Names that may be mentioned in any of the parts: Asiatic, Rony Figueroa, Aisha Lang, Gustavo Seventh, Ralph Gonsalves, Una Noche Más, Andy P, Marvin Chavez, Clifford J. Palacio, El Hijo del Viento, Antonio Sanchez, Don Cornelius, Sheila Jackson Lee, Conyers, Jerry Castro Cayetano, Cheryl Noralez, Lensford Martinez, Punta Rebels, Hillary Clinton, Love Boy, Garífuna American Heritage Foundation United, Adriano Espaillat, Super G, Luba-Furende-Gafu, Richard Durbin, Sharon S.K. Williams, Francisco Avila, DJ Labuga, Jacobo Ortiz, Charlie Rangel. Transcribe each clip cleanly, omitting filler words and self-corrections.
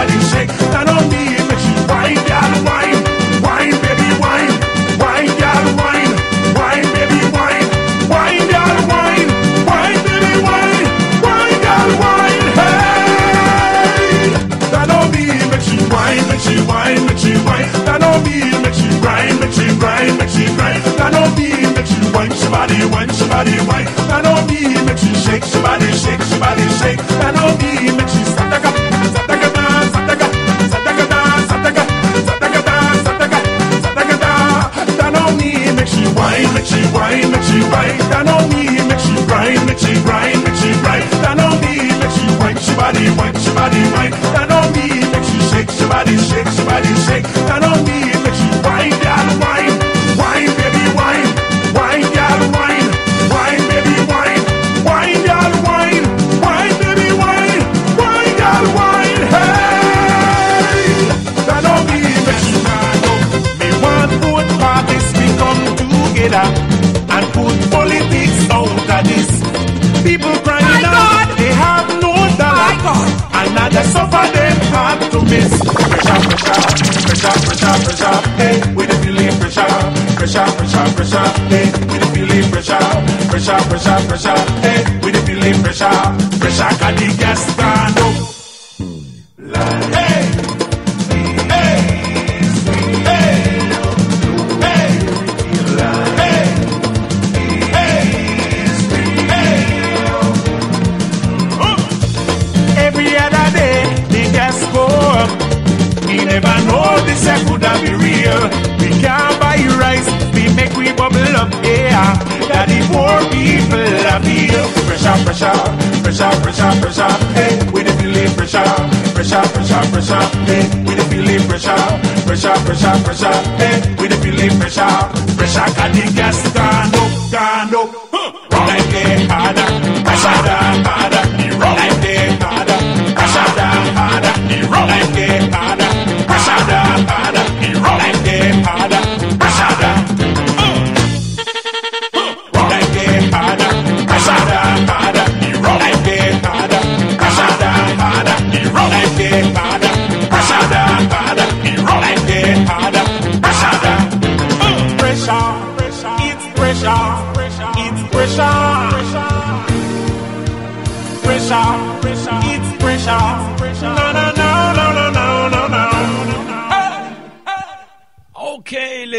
body shake. Down on me, it makes you wine, y'all wine. Wine, baby, wine. Wine, y'all wine. Wine, baby, wine. Wine, y'all wine. Wine, baby, wine. Wine, y'all wine. Hey! Down on me, it makes you wine, makes you wine, makes you wine. Down on me, it makes you grind, makes you grind, makes you grind. Down on me, it makes you wine, somebody wine, somebody wine. Down on me, it makes you shake, somebody shake, somebody shake. Down on me, it makes you stop like a.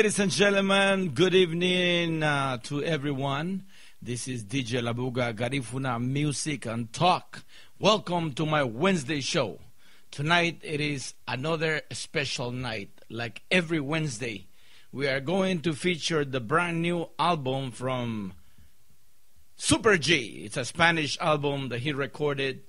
Ladies and gentlemen, good evening to everyone. This is DJ Labuga, Garífuna Music and Talk. Welcome to my Wednesday show. Tonight it is another special night. Like every Wednesday, we are going to feature the brand new album from Super G. It's a Spanish album that he recorded,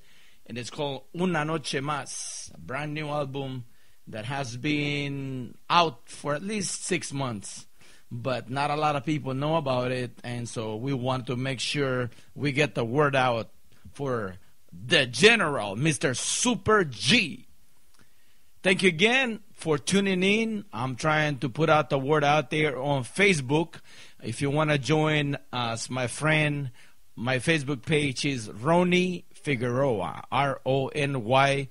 and it's called Una Noche Más, a brand new album that has been out for at least 6 months, but not a lot of people know about it, and so we want to make sure we get the word out for the general, Mr. Super G. Thank you again for tuning in. I'm trying to put out the word out there on Facebook. If you want to join us, my friend, my Facebook page is Rony Figueroa, R-O-N-Y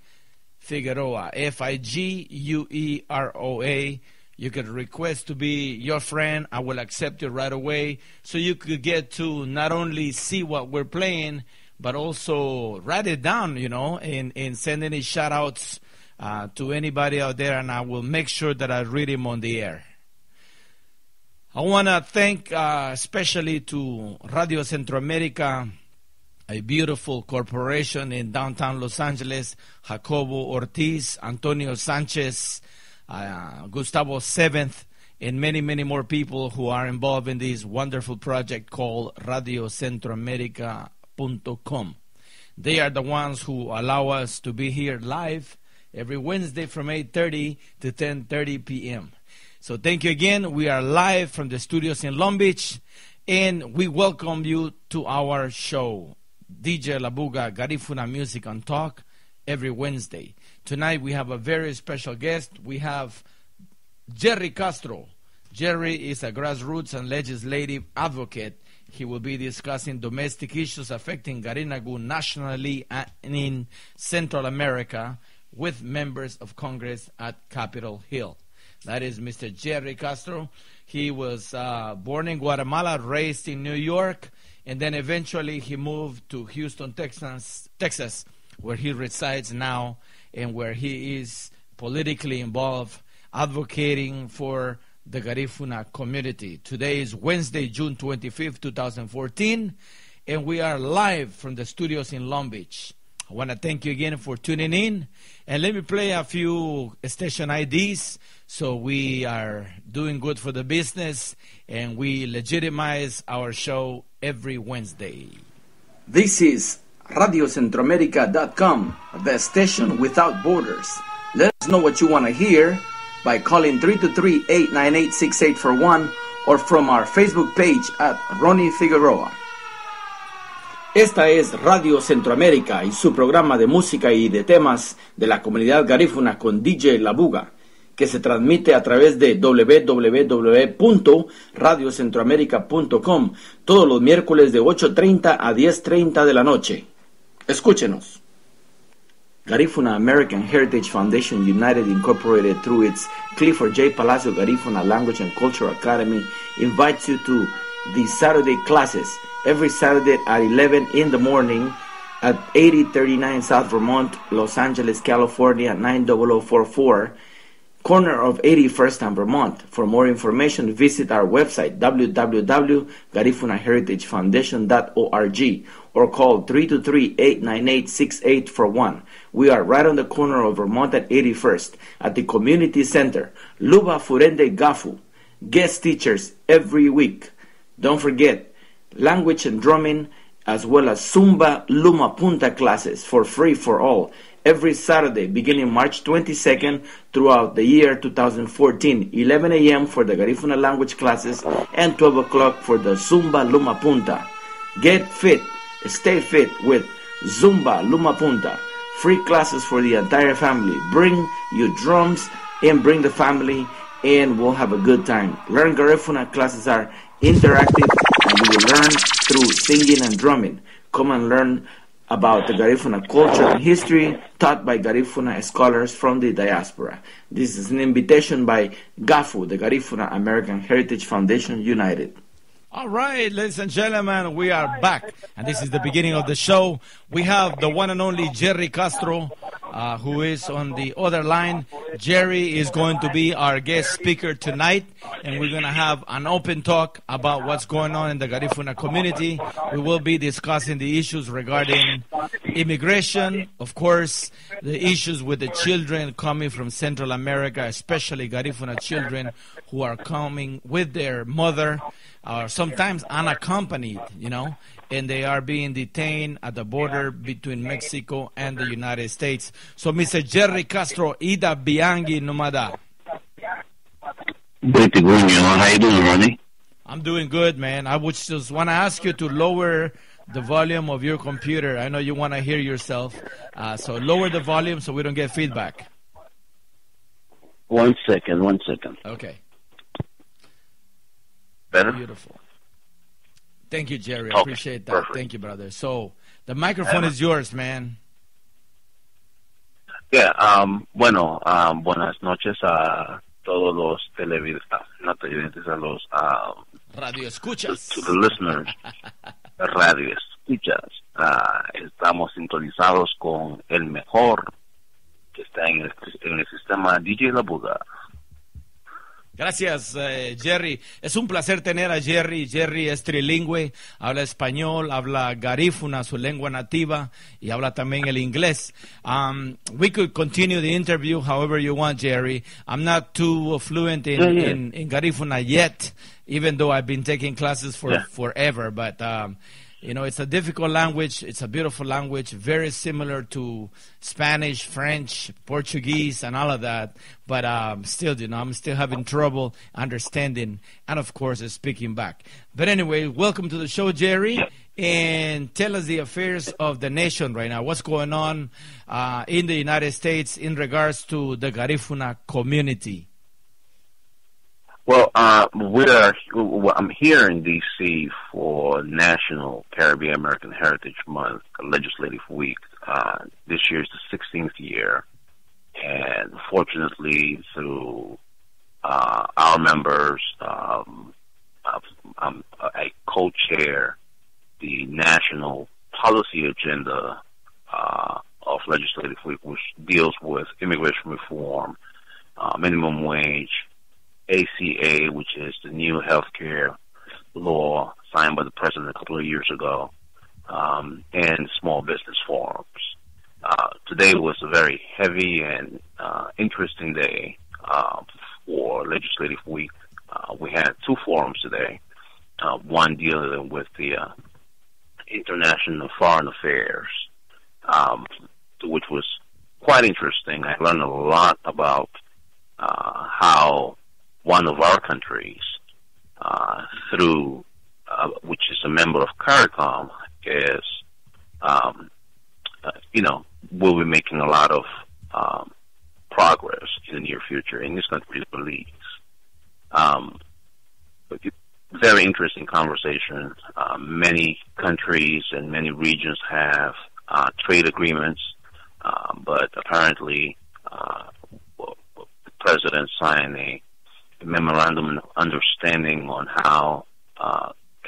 Figueroa, F-I-G-U-E-R-O-A. You can request to be your friend. I will accept you right away, so you could get to not only see what we're playing, but also write it down, you know, and send any shout-outs to anybody out there, and I will make sure that I read him on the air. I want to thank especially to Radio Centroamerica, a beautiful corporation in downtown Los Angeles, Jacobo Ortiz, Antonio Sanchez, Gustavo Seventh, and many, many more people who are involved in this wonderful project called RadioCentroAmerica.com. They are the ones who allow us to be here live every Wednesday from 8:30 to 10:30 p.m. So thank you again. We are live from the studios in Long Beach, and we welcome you to our show. DJ Labuga, Garífuna Music and Talk, every Wednesday. Tonight we have a very special guest. We have Jerry Castro. Jerry is a grassroots and legislative advocate. He will be discussing domestic issues affecting Garinagu nationally and in Central America. with members of Congress at Capitol Hill. That is Mr. Jerry Castro. He was born in Guatemala, raised in New York, and then eventually he moved to Houston, Texas, where he resides now and where he is politically involved, advocating for the Garifuna community. Today is Wednesday, June 25th, 2014, and we are live from the studios in Long Beach. I want to thank you again for tuning in, and let me play a few station IDs so we are doing good for the business and we legitimize our show every Wednesday. This is RadioCentroamerica.com, the station without borders. Let us know what you want to hear by calling 323-898-6841 or from our Facebook page at Rony Figueroa. Esta es Radio Centroamérica y su programa de música y de temas de la comunidad garífuna con DJ Labuga, que se transmite a través de www.radiocentroamerica.com todos los miércoles de 8:30 a 10:30 de la noche. Escúchenos. Garífuna American Heritage Foundation United, Incorporated, through its Clifford J. Palacio Garífuna Language and Culture Academy, invites you to the Saturday classes every Saturday at 11 in the morning at 8039 South Vermont, Los Angeles, California, 90044, corner of 81st and Vermont. For more information, visit our website, www.garifunaheritagefoundation.org, or call 323-898-6841. We are right on the corner of Vermont at 81st at the Community Center, Luba-Furende-Gafu. Guest teachers every week. Don't forget, language and drumming, as well as Zumba Luma Punta classes for free for all, every Saturday beginning March 22nd throughout the year 2014, 11 a.m. for the Garifuna language classes and 12 o'clock for the Zumba Luma Punta. Get fit, stay fit with Zumba Luma Punta. Free classes for the entire family. Bring your drums and bring the family, and we'll have a good time. Learn Garifuna classes are interactive, and you will learn through singing and drumming. Come and learn about the Garifuna culture and history taught by Garifuna scholars from the diaspora. This is an invitation by GAFU, the Garifuna American Heritage Foundation United. All right, ladies and gentlemen, we are back, and this is the beginning of the show. We have the one and only Jerry Castro, who is on the other line. Jerry is going to be our guest speaker tonight, and we're going to have an open talk about what's going on in the Garifuna community. We will be discussing the issues regarding immigration, of course, the issues with the children coming from Central America, especially Garifuna children who are coming with their mother, or sometimes unaccompanied, you know, and they are being detained at the border between Mexico and the United States. So, Mr. Jerry Castro, Ida Biangi Numada. Good to go, man. How you doing, Ronnie? I'm doing good, man. I would just want to ask you to lower the volume of your computer. I know you want to hear yourself, so lower the volume so we don't get feedback. One second. Okay. Better? Beautiful. Thank you, Jerry. Okay, appreciate that. Perfect. Thank you, brother. So the microphone is yours, man. Yeah, buenas noches a todos los televidentes, a los radio escuchas. To the listeners, radio escuchas. Estamos sintonizados con el mejor que está en el sistema, DJ Labuga. Gracias, Jerry. Es un placer tener a Jerry. Jerry es trilingüe, habla español, habla garífuna, su lengua nativa, y habla también el inglés. We could continue the interview however you want, Jerry. I'm not too fluent in garífuna yet, even though I've been taking classes for forever. But, you know, it's a difficult language. It's a beautiful language, very similar to Spanish, French, Portuguese, and all of that. But still, you know, I'm still having trouble understanding and, of course, speaking back. But anyway, welcome to the show, Jerry. And tell us the affairs of the nation right now. What's going on in the United States in regards to the Garifuna community? Well, I'm here in D.C. for National Caribbean American Heritage Month, a legislative week. This year is the 16th year And fortunately, through our members, I co-chair the national policy agenda of Legislative Week, which deals with immigration reform, minimum wage, ACA, which is the new healthcare law signed by the president a couple of years ago, and small business forums. Today was a very heavy and interesting day for Legislative Week. We had two forums today, one dealing with the international foreign affairs, which was quite interesting. I learned a lot about how one of our countries, which is a member of CARICOM, is, we'll be making a lot of progress in the near future, and this country believes. Very interesting conversation. Many countries and many regions have trade agreements, but apparently the president signed a memorandum of understanding on how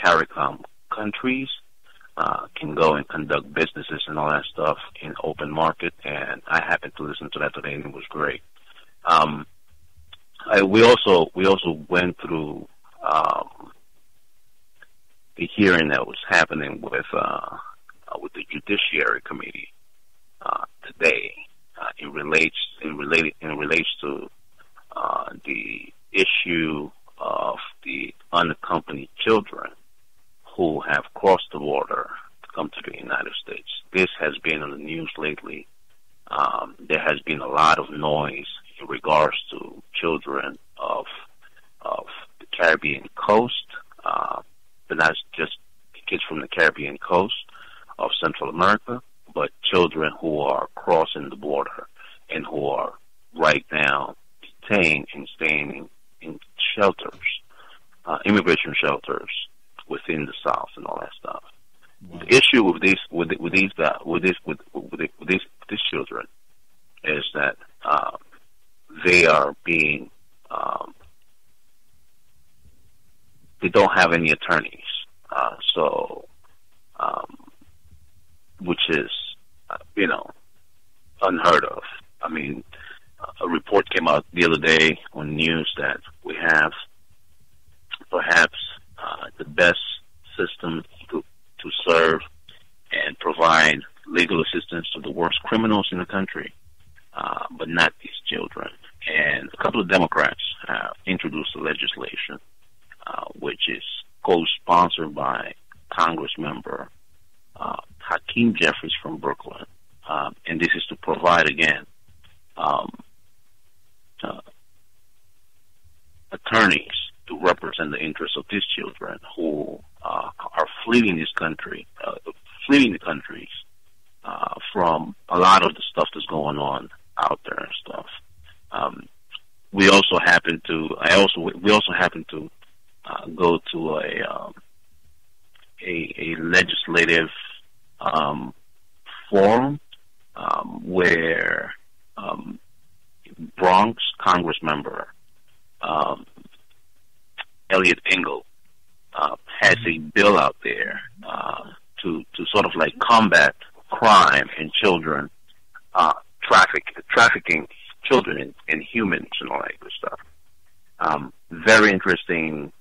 CARICOM countries can go and conduct businesses and all that stuff in open market, and I happened to listen to that today, and it was great. We also went through the hearing that was happening with the Judiciary Committee today. It relates to the issue of the unaccompanied children who have crossed the border to come to the United States. This has been on the news lately. There has been a lot of noise in regards to children of the Caribbean coast, but not just kids from the Caribbean coast of Central America, but children who are crossing the border and who are right now detained and staying in shelters, immigration shelters, within the South and all that stuff. Wow. The issue with these children is that they are being they don't have any attorneys, so which is unheard of. I mean, a report came out the other day on news that we have perhaps the best system to serve and provide legal assistance to the worst criminals in the country, but not these children. And a couple of Democrats have introduced the legislation, which is co-sponsored by Congress member Hakeem Jeffries from Brooklyn. And this is to provide, again, attorneys to represent the interests of these children who are fleeing this country, fleeing the countries from a lot of the stuff that's going on out there and stuff. We also happened to go to a legislative forum where Bronx Congress member Elliot Engel has a bill out there to sort of like combat crime and children trafficking children and humans and all that good stuff. Very interesting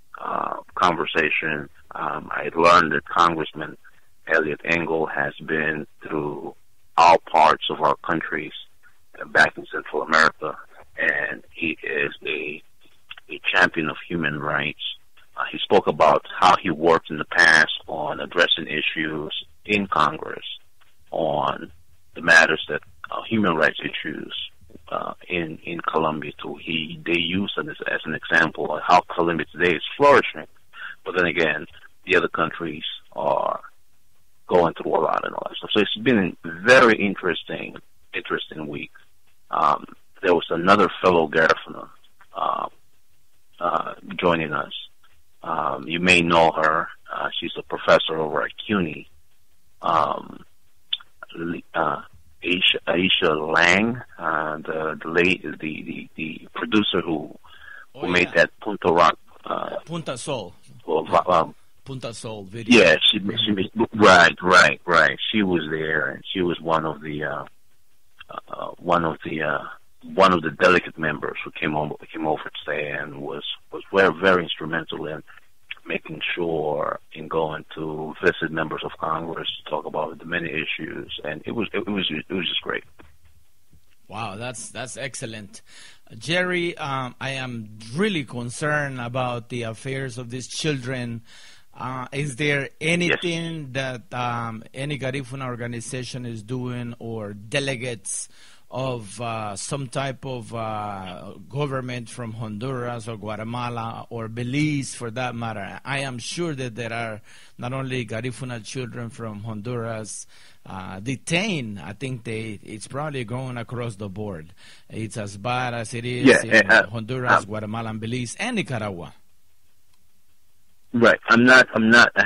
conversation. I learned that Congressman Elliot Engel has been through all parts of our countries back in Central America, and he is a champion of human rights. He spoke about how he worked in the past on addressing issues in Congress on the matters that human rights issues in Colombia too. They used it as an example of how Colombia today is flourishing, but then again, the other countries are going through a lot and all that stuff. So it's been a very interesting week. There was another fellow Garífuna joining us. You may know her. She's a professor over at CUNY. Aisha Lang, the producer who made that Punta Rock, Punta Sol, or, Punta Sol video. Yeah, she was there, and she was one of the delegate members who came over today, and was very instrumental in making sure in going to visit members of Congress to talk about the many issues, and it was just great. Wow, that's excellent. Jerry, I am really concerned about the affairs of these children. Is there anything that any Garifuna organization is doing, or delegates of some type of government from Honduras or Guatemala or Belize, for that matter? I am sure that there are not only Garifuna children from Honduras detained. I think it's probably going across the board. It's as bad as it is in Honduras, Guatemala, and Belize, and Nicaragua. Right. I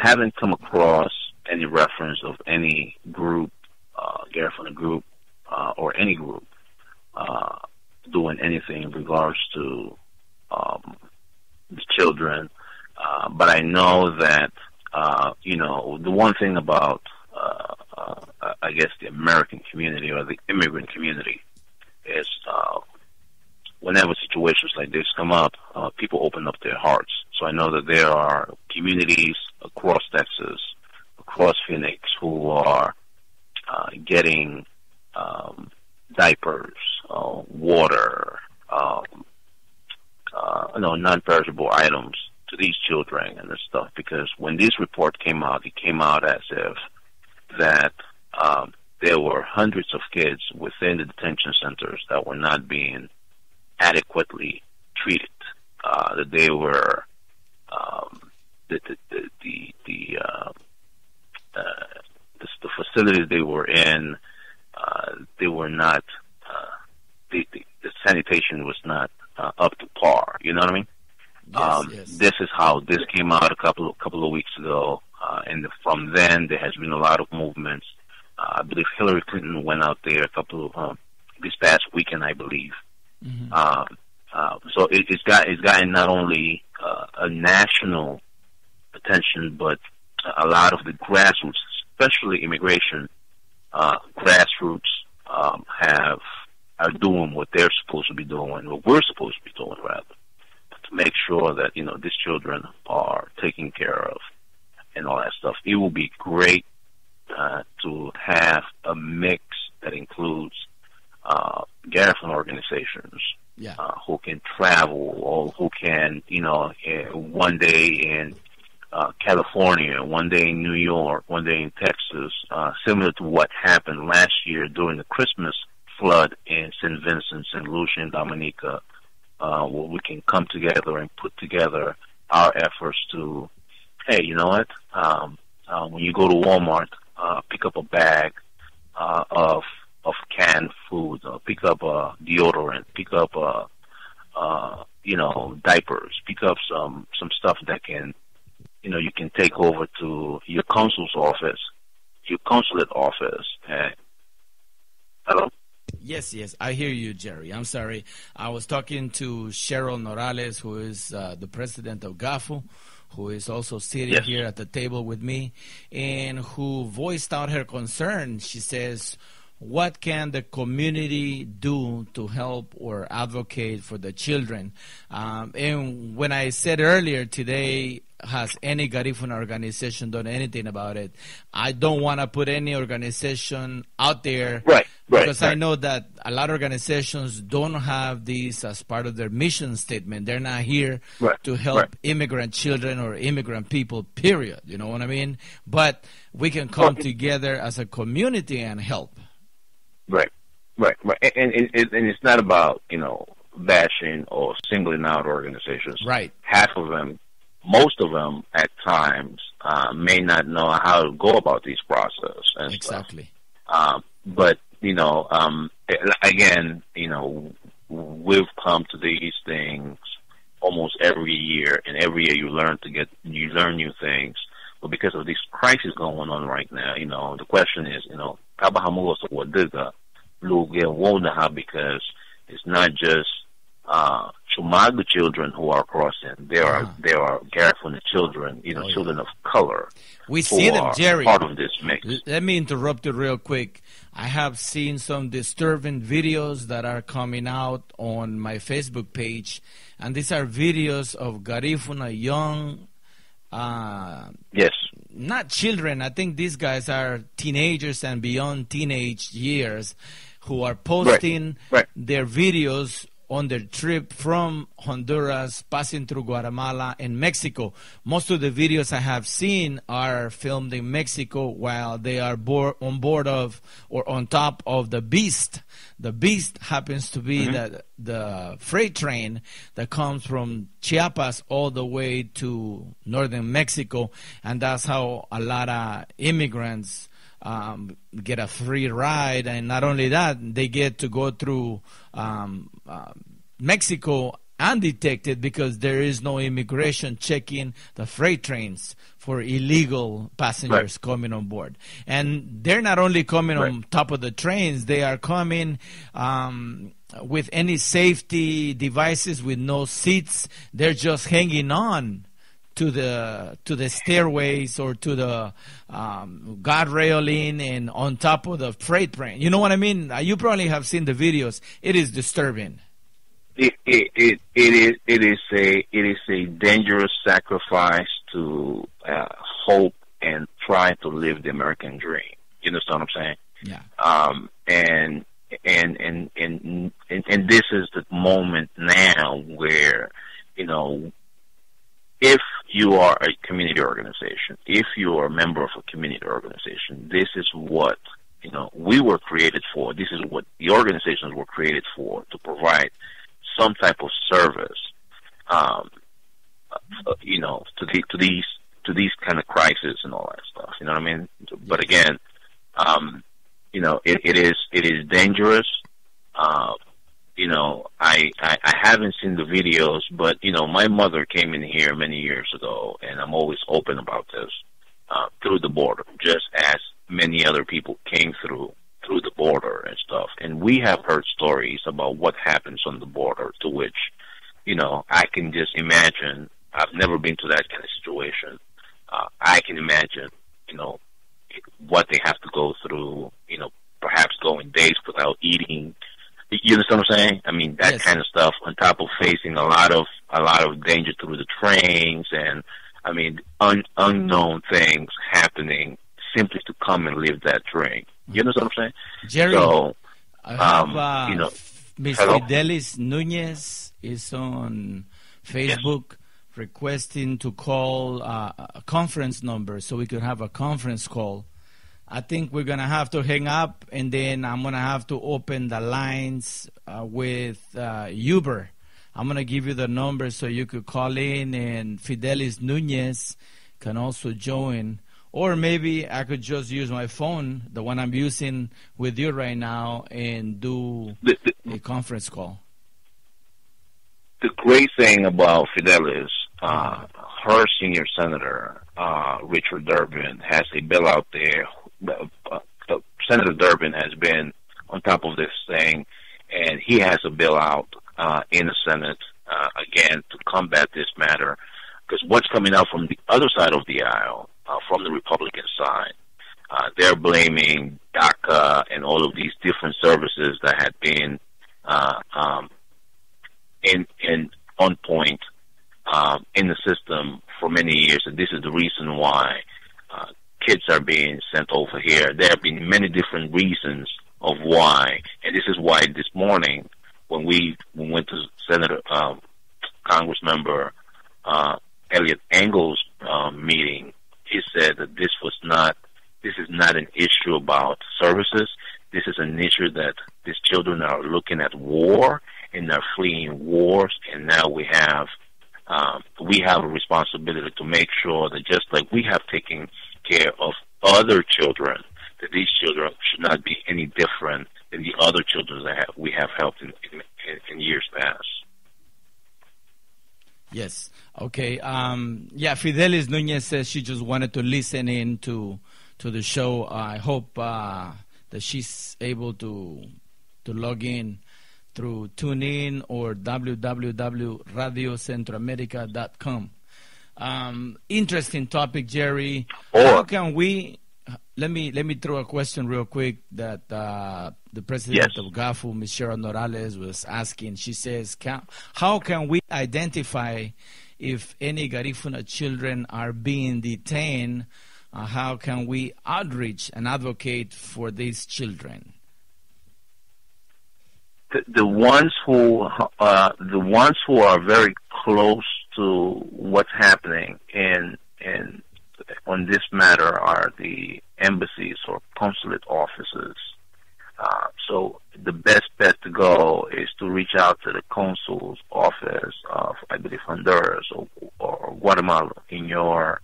haven't come across any reference of any group, Garifuna group, or any group doing anything in regards to the children, but I know that the one thing about I guess the American community or the immigrant community is whenever situations like this come up, people open up their hearts. So I know that there are communities across Texas, across Phoenix, who are getting diapers, water, non-perishable items to these children and this stuff. Because when this report came out, it came out as if that there were hundreds of kids within the detention centers that were not being adequately treated. That they were the facilities they were in. They were not, the sanitation was not up to par. You know what I mean? Yes, yes. This is how this came out a couple of weeks ago, and from then there has been a lot of movements. I believe Hillary Clinton went out there this past weekend, I believe. Mm-hmm. So it's gotten not only a national attention, but a lot of the grassroots, especially immigration. Grassroots are doing what they're supposed to be doing, what we're supposed to be doing, rather, to make sure that these children are taken care of and all that stuff. It will be great to have a mix that includes Garifuna organizations who can travel, or who can one day in California, one day in New York, one day in Texas, similar to what happened last year during the Christmas flood in St. Vincent, St. Lucia, and Dominica, where we can come together and put together our efforts to, hey, you know what? When you go to Walmart, pick up a bag of canned food, pick up deodorant, pick up diapers, pick up some stuff that can. You can take over to your consulate office. Hello? Yes, I hear you, Jerry. I'm sorry. I was talking to Cheryl Noralez, who is the president of GAFU, who is also sitting here at the table with me, and who voiced out her concern. She says, what can the community do to help or advocate for the children? And when I said earlier today, has any Garifuna organization done anything about it? I don't want to put any organization out there, because I know that a lot of organizations don't have these as part of their mission statement. They're not here to help immigrant children or immigrant people, period. You know what I mean? But we can come together as a community and help. Right. And it's not about, bashing or singling out organizations. Right. Half of them, most of them at times may not know how to go about this process. And exactly. But, again, we've come to these things almost every year, and every year you learn new things. But because of this crisis going on right now, the question is, Lugia Wonaha, because it's not just Chumago children who are crossing. There are Garifuna children, children of color. We see them, Jerry. Part of this mix. Let me interrupt you real quick. I have seen some disturbing videos that are coming out on my Facebook page, and these are videos of Garifuna young. Yes. Not children. I think these guys are teenagers and beyond teenage years who are posting their videos on their trip from Honduras, passing through Guatemala and Mexico. Most of the videos I have seen are filmed in Mexico while they are on board of or on top of the Beast. The Beast happens to be the freight train that comes from Chiapas all the way to northern Mexico, and that's how a lot of immigrants get a free ride. And not only that, they get to go through Mexico undetected because there is no immigration checking the freight trains for illegal passengers coming on board. And they're not only coming on top of the trains, they are coming with any safety devices, with no seats. They're just hanging on to the stairways or to the guard railing and on top of the freight train. You know what I mean? You probably have seen the videos. It is disturbing. It is a dangerous sacrifice to hope and try to live the American dream. You understand what I'm saying? Yeah. And this is the moment now where if you are a community organization, if you are a member of a community organization, this is what we were created for. This is what the organizations were created for, to provide some type of service, to these kind of crises and all that stuff. You know what I mean? But again, it is dangerous. I haven't seen the videos, but, my mother came in here many years ago, and I'm always open about this, through the border, just as many other people came through the border and stuff. And we have heard stories about what happens on the border, to which, I can just imagine. I've never been to that kind of situation. I can imagine, what they have to go through, perhaps going days without eating. You understand what I'm saying? I mean, that kind of stuff, on top of facing a lot of danger through the trains, and I mean unknown things happening simply to come and live that dream. You understand what I'm saying? Jerry, so, I have, Ms. Fidelis Nunez is on Facebook requesting to call a conference number so we could have a conference call. I think we're going to have to hang up, and then I'm going to have to open the lines with Uber. I'm going to give you the number so you could call in, and Fidelis Nunez can also join. Or maybe I could just use my phone, the one I'm using with you right now, and do a conference call. The great thing about Fidelis, her senior senator, Richard Durbin, has a bill out there. Senator Durbin has been on top of this thing, and he has a bill out in the Senate, again, to combat this matter, because what's coming out from the other side of the aisle, from the Republican side, they're blaming DACA and all of these different services that had been on point in the system for many years, and this is the reason why kids are being sent over here. There have been many different reasons of why, and this is why this morning when we went to Senator Congress member Elliot Engel's meeting, he said that this is not an issue about services. This is an issue that these children are looking at war, and they're fleeing wars, and now we have a responsibility to make sure that, just like we have taken care of other children, that these children should not be any different than the other children that we have helped in years past. Yes. Okay. Yeah, Fidelis Nunez says she just wanted to listen in to the show. I hope that she's able to to log in through TuneIn or www.radiocentroamerica.com. Interesting topic, Jerry. How can we? Let me throw a question real quick that the president of GAFU, Ms. Cheryl Noralez, was asking. She says, how can we identify if any Garifuna children are being detained? How can we outreach and advocate for these children? The ones who are very close to what's happening in on this matter are the embassies or consulate offices. So the best bet to go is to reach out to the consul's office of, I believe, Honduras or Guatemala in your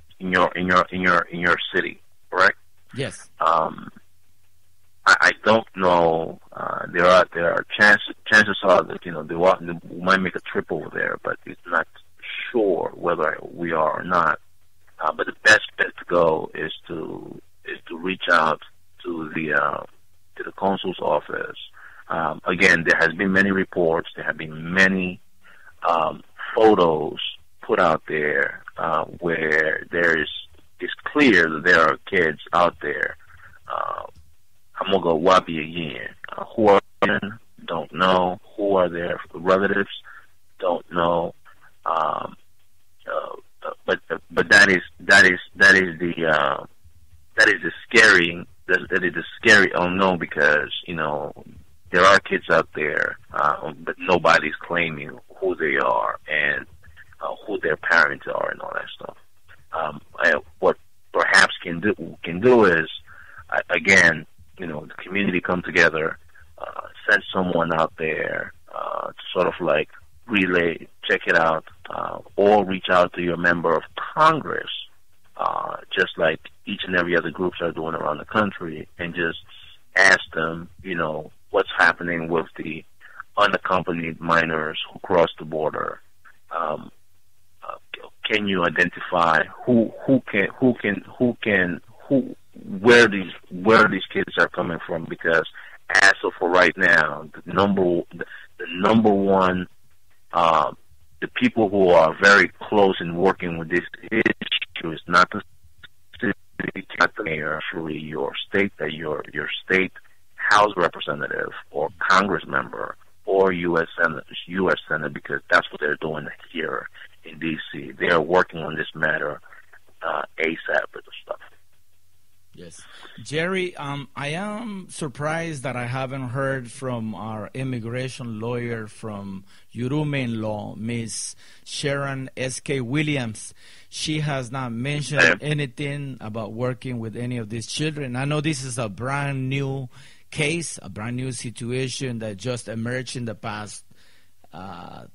city, correct? Yes. I don't know. There are chances are that they might make a trip over there, but it's not sure whether we are or not. But the best bet to go is to reach out to the consul's office. Again, there has been many reports. There have been many photos put out there where it's clear that there are kids out there. I'm gonna go Wabi again. Who are them? Don't know. Who are their relatives? Don't know. But that is the scary unknown, because there are kids out there, but nobody's claiming who they are and who their parents are and all that stuff. What perhaps can do is again, the community come together, send someone out there to sort of like relay, check it out, or reach out to your member of Congress, just like each and every other groups are doing around the country, and just ask them, what's happening with the unaccompanied minors who cross the border. Can you identify where these kids are coming from? Because as of right now, the number one, the people who are very close in working with this issue is not the city, not the mayor, actually your state House representative or Congress member or U.S. Senate, because that's what they're doing here in D.C. They are working on this matter ASAP with the stuff. Yes. Jerry, I am surprised that I haven't heard from our immigration lawyer from Yurumein law, Ms. Sharon S.K. Williams. She has not mentioned anything about working with any of these children. I know this is a brand new case, a brand new situation that just emerged in the past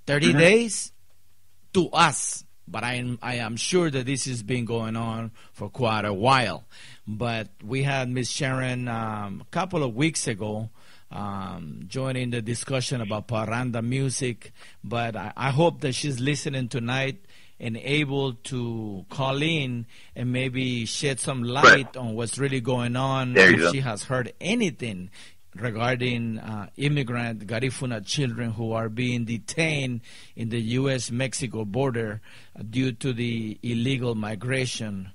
30 days to us. But I am sure that this has been going on for quite a while. But we had Ms. Sharon a couple of weeks ago joining the discussion about parranda music. But I hope that she's listening tonight and able to call in and maybe shed some light on what's really going on. If she has heard anything regarding immigrant Garifuna children who are being detained in the U.S.-Mexico border due to the illegal migration,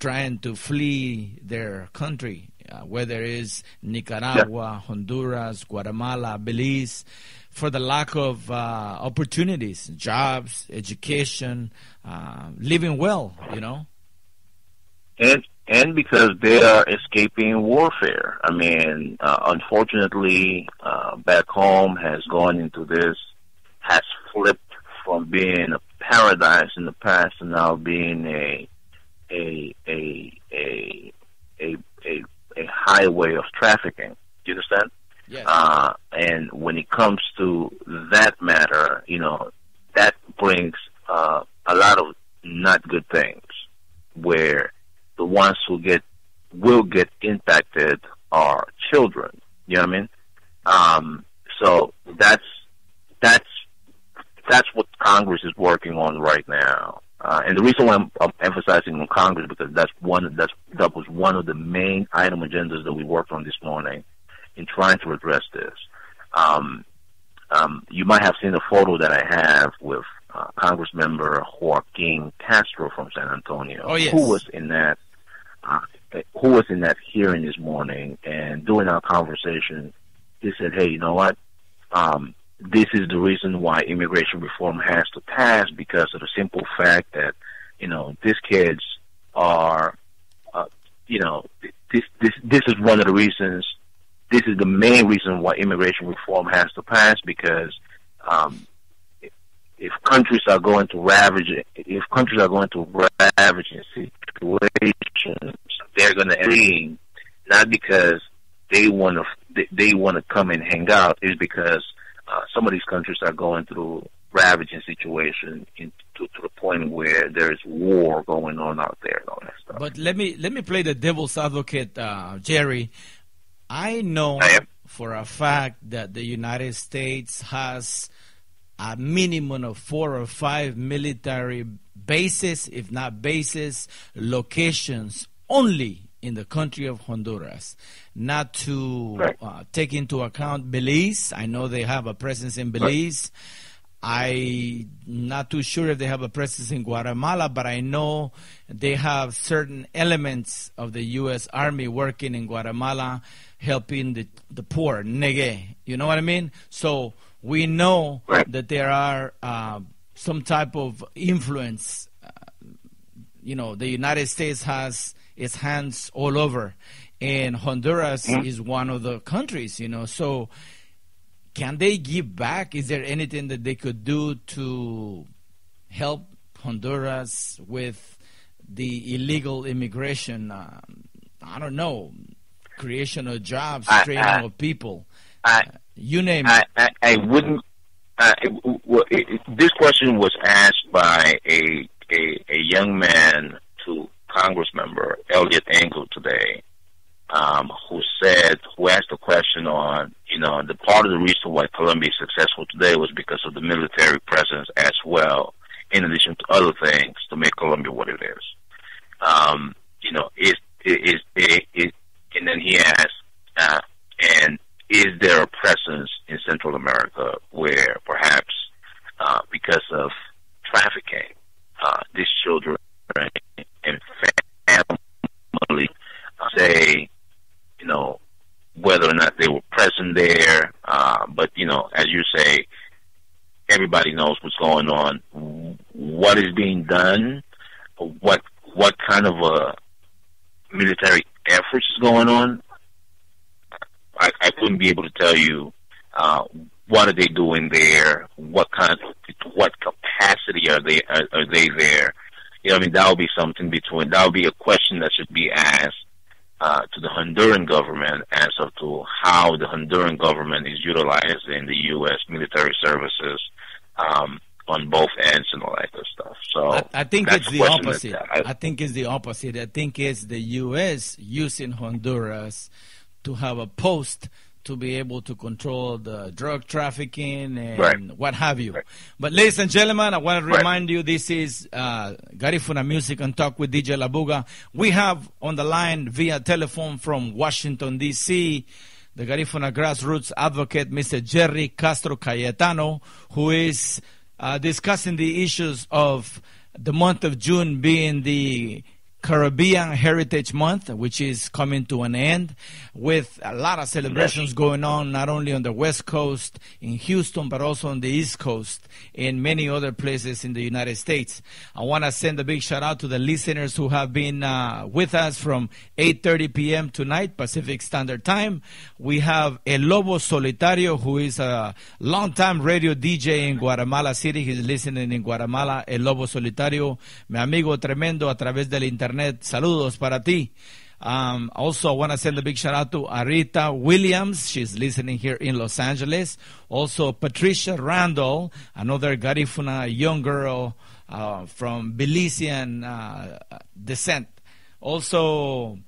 trying to flee their country, whether it's Nicaragua, Honduras, Guatemala, Belize, for the lack of opportunities, jobs, education, living well, And because they are escaping warfare. I mean, unfortunately, back home has gone into this, has flipped from being a paradise in the past to now being a highway of trafficking. Do you understand? Yes. And when it comes to that matter, that brings a lot of not good things, where the ones who will get impacted are children. You know what I mean? So that's what Congress is working on right now. And the reason why I'm emphasizing on Congress, because that was one of the main item agendas that we worked on this morning in trying to address this. You might have seen a photo that I have with Congress member Joaquin Castro from San Antonio, oh, yes, who was in that hearing this morning. And during our conversation, he said, "Hey, you know what? This is the reason why immigration reform has to pass, because of the simple fact that, you know, these kids are, you know, this is one of the reasons. This is the main reason why immigration reform has to pass, because if countries are going to ravage, situations, they're going to end not because they want to come and hang out. It's because some of these countries are going through ravaging situation to the point where there is war going on out there and all that stuff." But let me play the devil's advocate, Jerry. I know for a fact that the United States has a minimum of 4 or 5 military bases, if not bases, locations only in the country of Honduras, not to take into account Belize. I know they have a presence in Belize. I'm not too sure if they have a presence in Guatemala, but I know they have certain elements of the U.S. Army working in Guatemala, helping the poor, negue. You know what I mean? So we know that there are some type of influence. You know, the United States has its hands all over, and Honduras is one of the countries, you know, so... Can they give back? Is there anything that they could do to help Honduras with the illegal immigration? I don't know, creation of jobs, training of people. You name it. This question was asked by a young man to Congress member Elliot Engel today. Who asked the question on, you know, the part of the reason why Colombia is successful today was because of the military presence as well, in addition to other things to make Colombia what it is. You know, and then he asked, and is there a presence in Central America where perhaps because of trafficking, these children and family say, you know, whether or not they were present there, but, you know, as you say, everybody knows what's going on, what is being done, what kind of a military efforts is going on. I couldn't be able to tell you what are they doing there, what capacity are they there. You know, I mean, that would be something between, that would be a question that should be asked to the Honduran government as of to how the Honduran government is utilizing the U.S. military services on both ends and all that good stuff. So I think it's the opposite. I think it's the opposite. I think it's the U.S. using Honduras to have a post to be able to control the drug trafficking and what have you. But ladies and gentlemen, I want to remind you, this is Garífuna Music and Talk with DJ Labuga. We have on the line via telephone from Washington, D.C., the Garífuna grassroots advocate, Mr. Jerry Castro Cayetano, who is discussing the issues of the month of June being the Caribbean Heritage Month, which is coming to an end, with a lot of celebrations going on, not only on the West Coast in Houston, but also on the East Coast and many other places in the United States. I want to send a big shout out to the listeners who have been with us from 8:30 p.m. tonight, Pacific Standard Time. We have El Lobo Solitario, who is a longtime radio DJ in Guatemala City. He's listening in Guatemala. El Lobo Solitario, mi amigo tremendo a través del internet. Saludos para ti. Also, I want to send a big shout out to Arita Williams. She's listening here in Los Angeles. Also, Patricia Randall, another Garifuna young girl from Belizean descent. Also,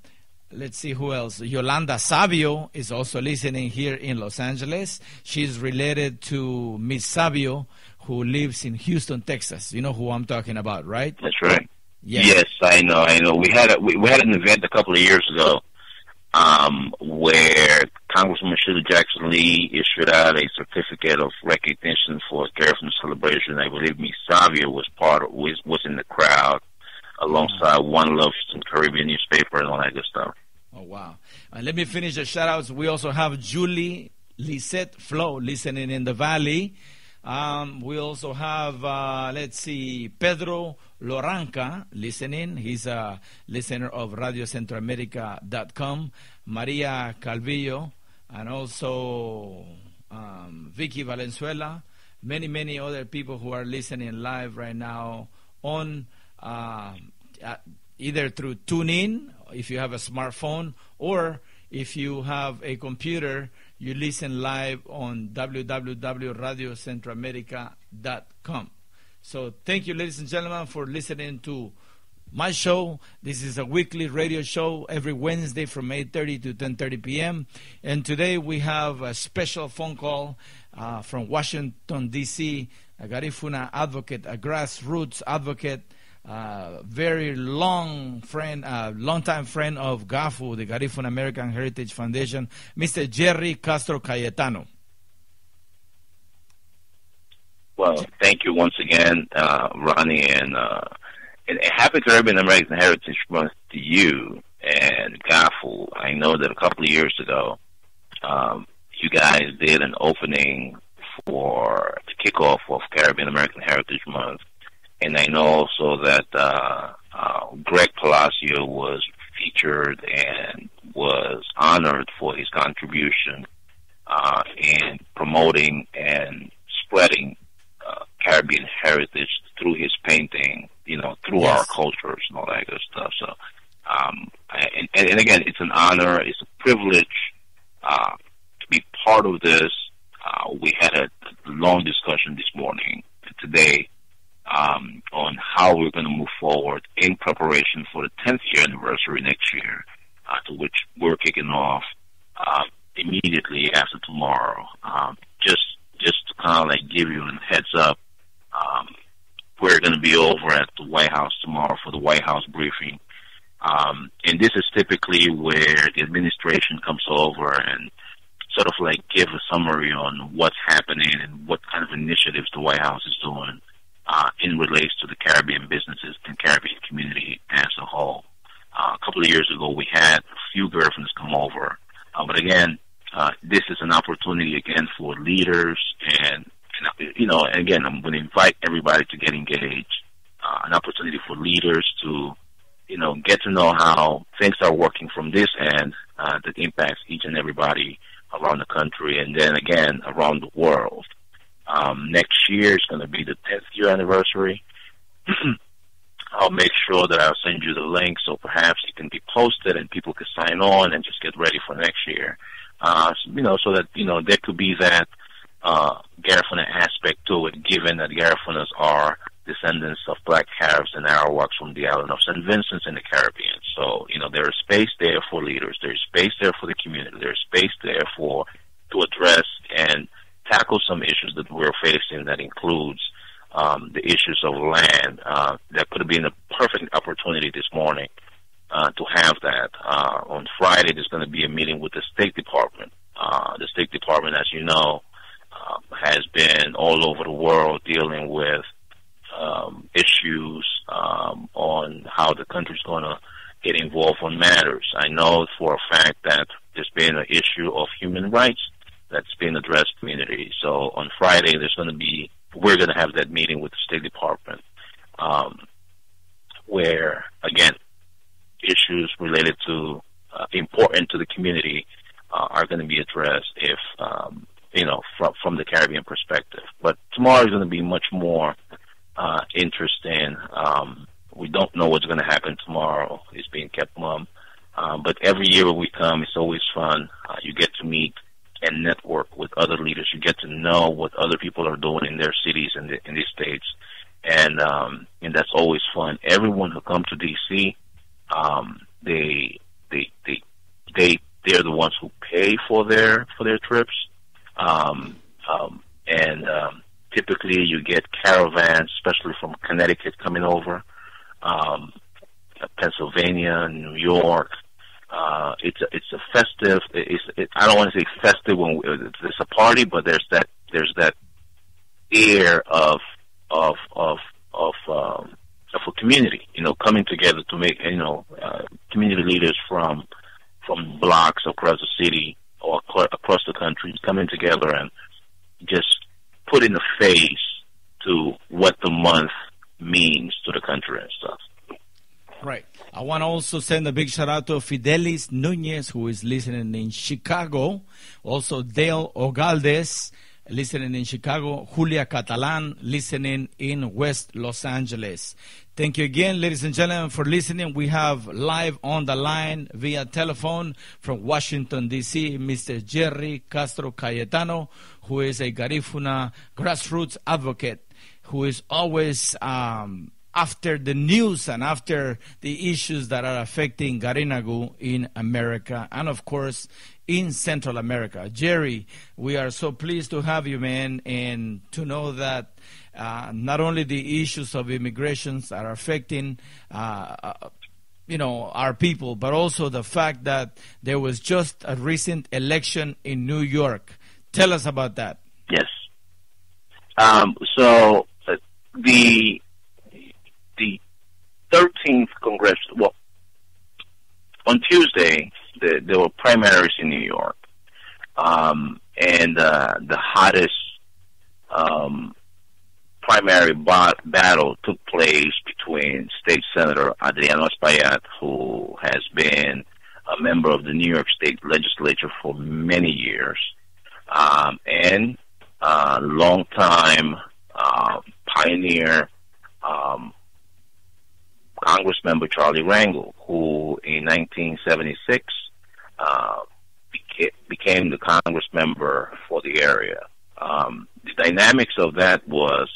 let's see who else. Yolanda Savio is also listening here in Los Angeles. She's related to Miss Savio, who lives in Houston, Texas. You know who I'm talking about, right? That's right. Yes, I know. We had an event a couple of years ago where Congresswoman Sheila Jackson Lee issued out a certificate of recognition for Garífuna celebration. I believe Miss Savia was in the crowd alongside One Love, some Caribbean newspaper, and all that good stuff. Oh, wow. Let me finish the shout-outs. We also have Julie Lisette Flo listening in the Valley. We also have, let's see, Pedro Loranca listening. He's a listener of RadioCentroAmerica.com. Maria Calvillo, and also Vicky Valenzuela. Many, many other people who are listening live right now on either through TuneIn, if you have a smartphone, or if you have a computer, you listen live on www.radiocentroamerica.com. So thank you, ladies and gentlemen, for listening to my show. This is a weekly radio show every Wednesday from 8:30 to 10:30 p.m. And today we have a special phone call from Washington, D.C., a Garífuna advocate, a grassroots advocate, very long friend, long-time friend of GAFU, the Garífuna American Heritage Foundation, Mr. Jerry Castro Cayetano. Well, thank you once again, Ronnie, and happy Caribbean American Heritage Month to you and GAFU. I know that a couple of years ago, you guys did an opening for the kickoff of Caribbean American Heritage Month. And I know also that Greg Palacio was featured and was honored for his contribution in promoting and spreading Caribbean heritage through his painting, you know, through our cultures and all that good stuff. So, and again, it's an honor, it's a privilege to be part of this. We had a long discussion this morning, today, on how we're going to move forward in preparation for the 10th year anniversary next year, to which we're kicking off immediately after tomorrow. Just to kind of like give you a heads up, we're going to be over at the White House tomorrow for the White House briefing. And this is typically where the administration comes over and sort of like give a summary on what's happening and what kind of initiatives the White House is doing in relates to the Caribbean businesses and Caribbean community as a whole. A couple of years ago, we had a few Garífunas come over. But again, this is an opportunity, again, for leaders. And you know, again, I'm going to invite everybody to get engaged. An opportunity for leaders to, you know, get to know how things are working from this end that impacts each and everybody around the country and then, again, around the world. Next year is going to be the 10th year anniversary. I'll make sure that I'll send you the link so perhaps it can be posted and people can sign on and just get ready for next year. You know, so that, you know, there could be that Garífuna aspect to it, given that Garífunas are descendants of Black Caribs and Arawaks from the island of St. Vincent in the Caribbean. So, you know, there is space there for leaders. There is space there for the community. There is space there for to address and tackle some issues that we're facing that includes the issues of land. That could have been a perfect opportunity this morning to have that. On Friday, there's going to be a meeting with the State Department. The State Department, as you know, has been all over the world dealing with issues on how the country's going to get involved on matters. I know for a fact that there's been an issue of human rights that's being addressed community. So on Friday, there's going to be, we're going to have that meeting with the State Department where, again, issues related to, important to the community are going to be addressed if, you know, from the Caribbean perspective. But tomorrow is going to be much more interesting. We don't know what's going to happen tomorrow. It's being kept mum. But every year when we come, it's always fun. You get to meet and network with other leaders. You get to know what other people are doing in their cities and in these states, and that's always fun. Everyone who comes to D.C., they're the ones who pay for their trips, and typically you get caravans, especially from Connecticut, coming over, Pennsylvania, New York. It's a festive. I don't want to say festive when it's a party, but there's that air of a community, coming together to make community leaders from blocks across the city or across the country coming together and just putting a face to what the month means to the country and stuff. Right. I want to also send a big shout out to Fidelis Nunez, who is listening in Chicago. Also Dale Ogaldes, listening in Chicago. Julia Catalan, listening in West Los Angeles. Thank you again, ladies and gentlemen, for listening. We have live on the line via telephone from Washington, D.C., Mr. Jerry Castro Cayetano, who is a Garifuna grassroots advocate, who is always after the news and after the issues that are affecting Garinagu in America and, of course, in Central America. Jerry, we are so pleased to have you, man, and to know that not only the issues of immigration are affecting our people, but also the fact that there was just a recent election in New York. Tell us about that. Yes. So the 13th Congress, well, on Tuesday, there were primaries in New York, and the hottest primary battle took place between State Senator Adriano Espaillat, who has been a member of the New York State Legislature for many years, and longtime pioneer Congress member Charlie Rangel, who in 1976 became the Congress member for the area. The dynamics of that was,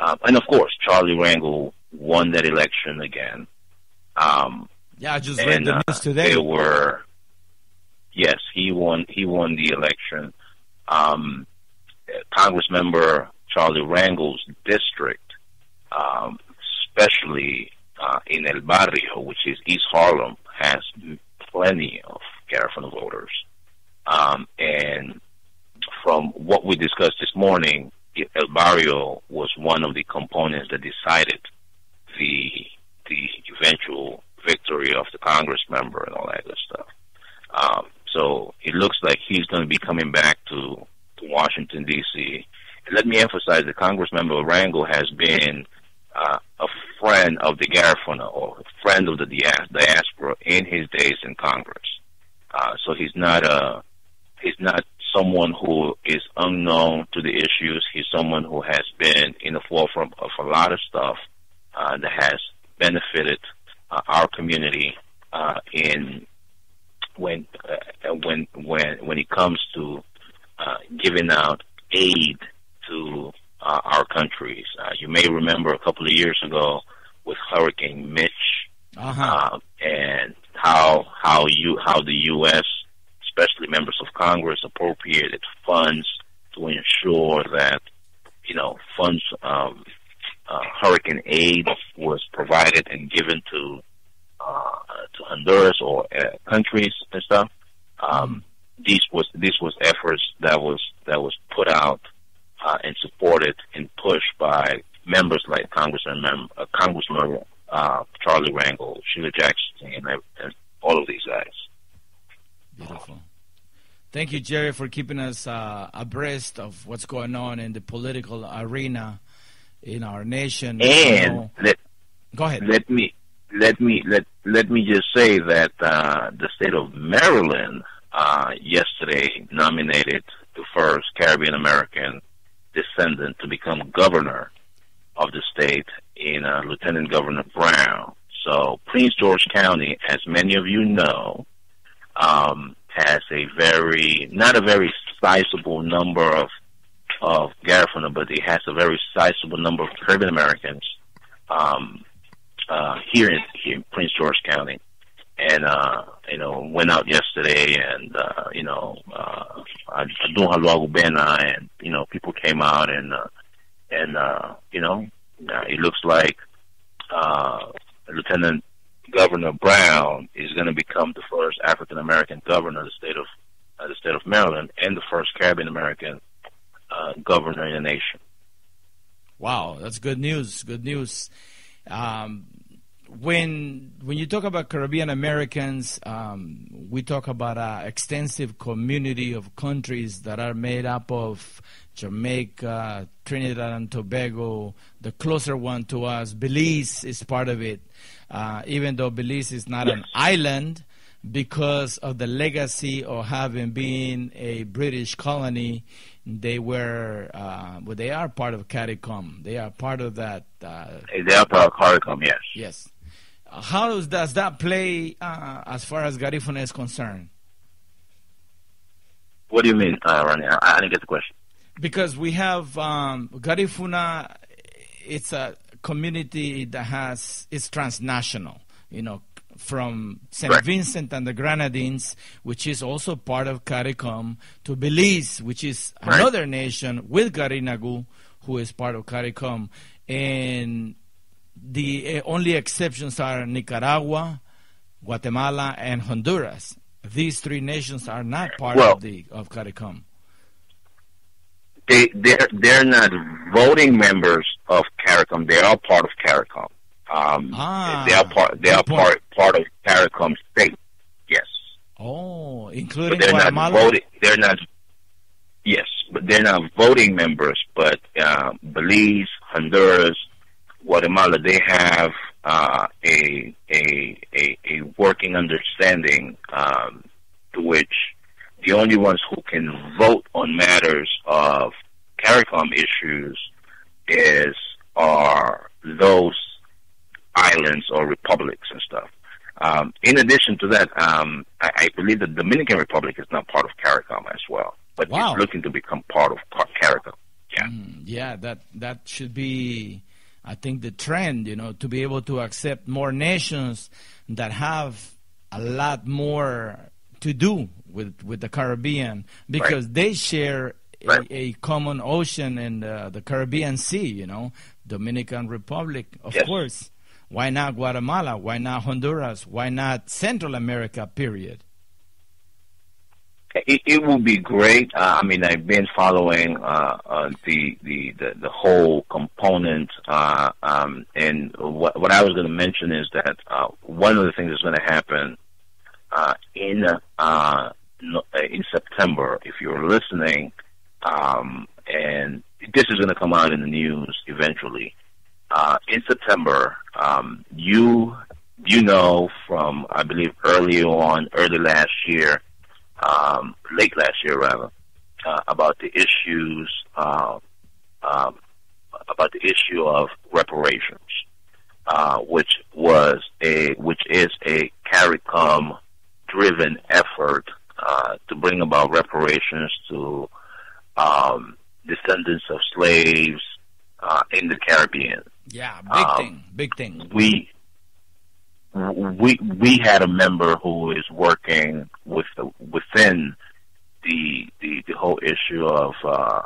and of course, Charlie Rangel won that election again. I just read the news today. Yes, he won the election. Congress member Charlie Rangel's district, especially in El Barrio, which is East Harlem, has plenty of Garifuna voters. And from what we discussed this morning, El Barrio was one of the components that decided the eventual victory of the Congress member and all that good stuff. So it looks like he's going to be coming back to Washington, D.C. And let me emphasize that Congress member Rangel has been a friend of the Garifuna or a friend of the diaspora in his days in Congress. So he's not someone who is unknown to the issues. He's someone who has been in the forefront of a lot of stuff that has benefited our community when it comes to giving out aid to our countries. You may remember a couple of years ago with Hurricane Mitch, and how the U.S., especially members of Congress, appropriated funds to ensure that funds, hurricane aid was provided and given to Honduras or countries and stuff. This was efforts that was put out and supported and pushed by members like Congressman Charlie Rangel, Sheila Jackson, and all of these guys. Beautiful. Thank you, Jerry, for keeping us abreast of what's going on in the political arena in our nation. And go ahead. Let me just say that the state of Maryland yesterday nominated the first Caribbean American descendant to become governor of the state in Lieutenant Governor Brown. So Prince George County, as many of you know, has not a very sizable number of Garifuna, but it has a very sizable number of Caribbean Americans here in Prince George County. And, went out yesterday and, and, people came out and it looks like Lieutenant Governor Brown is going to become the first African American governor of the state of Maryland, and the first Caribbean American governor in the nation. Wow, that's good news. Good news. When you talk about Caribbean Americans, we talk about an extensive community of countries that are made up of Jamaica, Trinidad and Tobago, the closer one to us. Belize is part of it, even though Belize is not an island because of the legacy of having been a British colony. They were, well, they are part of CARICOM. They are part of that. They are part of CARICOM, yes. Yes. How does that play as far as Garifuna is concerned? What do you mean, Ronnie? I didn't get the question. Because we have Garifuna, it's a community that has, it's transnational, you know, from St. Right. Vincent and the Grenadines, which is also part of CARICOM, to Belize, which is right. another nation with Garinagu, who is part of CARICOM. And the only exceptions are Nicaragua, Guatemala, and Honduras. These three nations are not part of CARICOM. They're not voting members of CARICOM. They are part of CARICOM. They are part of CARICOM state. Yes. Oh, including Guatemala. They're not voting members. But Belize, Honduras, Guatemala, they have a working understanding to which the only ones who can vote on matters of CARICOM issues are those islands or republics and stuff. In addition to that, I believe the Dominican Republic is now part of CARICOM as well, but wow. it's looking to become part of CARICOM. Yeah, that should be, I think, the trend, you know, to be able to accept more nations that have a lot more to do with the Caribbean, because right. they share right. a common ocean and the Caribbean Sea, you know, Dominican Republic, of yes. course. Why not Guatemala? Why not Honduras? Why not Central America, period? It would be great. I mean, I've been following the whole component. And what I was going to mention is that one of the things that's going to happen in September, if you're listening, and this is going to come out in the news eventually, in September, you know, from I believe late last year, about the issues about the issue of reparations, which is a CARICOM driven effort to bring about reparations to descendants of slaves in the Caribbean. Yeah, big thing. We had a member who is working within the whole issue of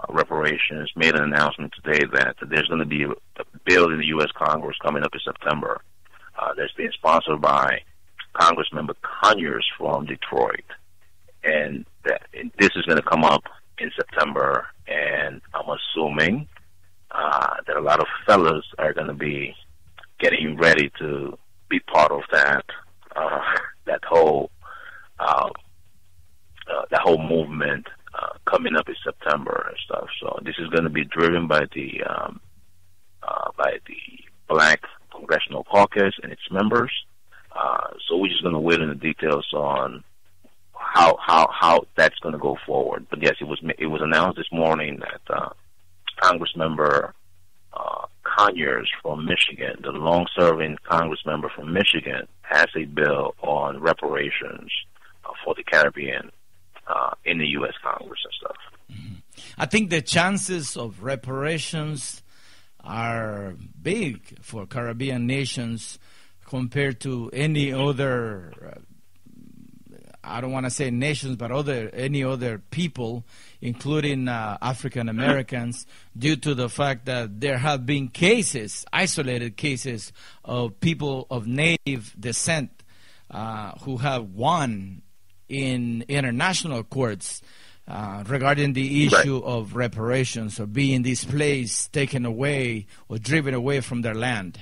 reparations. Made an announcement today that there's going to be a bill in the U.S. Congress coming up in September. That's being sponsored by Congressmember Conyers from Detroit, and this is going to come up in September. And I'm assuming that a lot of fellas are going to be getting ready to be part of that whole movement coming up in September and stuff. So this is going to be driven by the Black Congressional Caucus and its members. So we're just going to wait on the details on how that's going to go forward. But yes, it was announced this morning that Congressmember Conyers from Michigan, the long-serving Congressmember from Michigan, has a bill on reparations for the Caribbean in the U.S. Congress and stuff. Mm-hmm. I think the chances of reparations are big for Caribbean nations compared to any other I don't want to say nations, but any other people, including African Americans, due to the fact that there have been cases, isolated cases, of people of Native descent who have won in international courts regarding the issue of reparations or being displaced, taken away, or driven away from their land.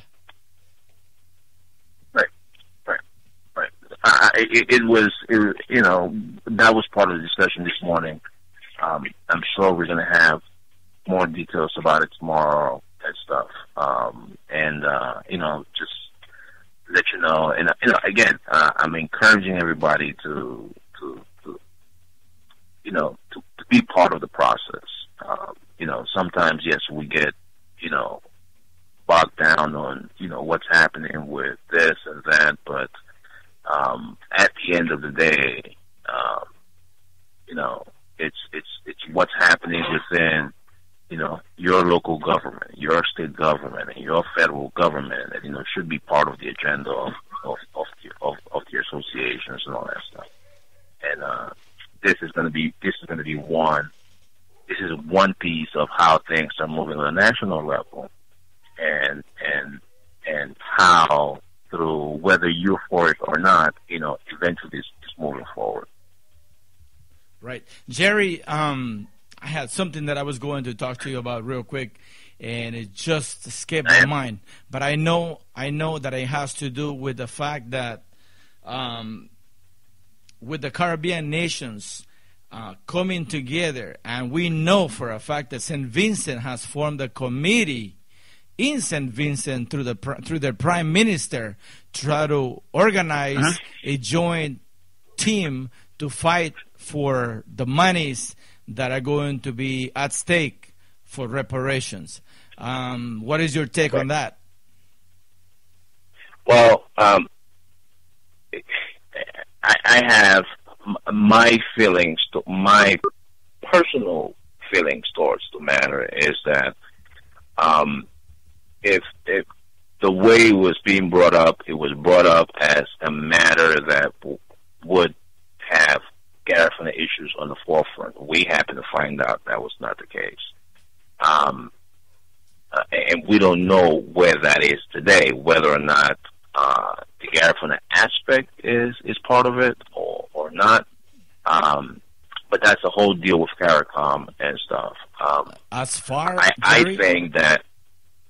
It was, you know, that was part of the discussion this morning. I'm sure we're going to have more details about it tomorrow and stuff. You know, just let you know. And, you know, again, I'm encouraging everybody to be part of the process. You know, sometimes, yes, we get, you know, bogged down on, you know, what's happening with this and that, but at the end of the day, you know, it's what's happening within, you know, your local government, your state government, and your federal government that, you know, should be part of the agenda of the associations and all that stuff. And this is one piece of how things are moving on a national level, and how, through whether you're for it or not, you know, eventually it's moving forward. Right. Jerry, I had something that I was going to talk to you about real quick, and it just escaped my mind. But I know that it has to do with the fact that with the Caribbean nations coming together, and we know for a fact that St. Vincent has formed a committee in St. Vincent through the prime minister, try to organize a joint team to fight for the monies that are going to be at stake for reparations. What is your take on that? Well, I have my feelings, my personal feelings towards the matter is that if the way it was being brought up, it was brought up as a matter that would have Garifuna issues on the forefront. We happen to find out that was not the case. And we don't know where that is today, whether or not the Garifuna aspect is part of it or not. But that's the whole deal with CARICOM and stuff. I think that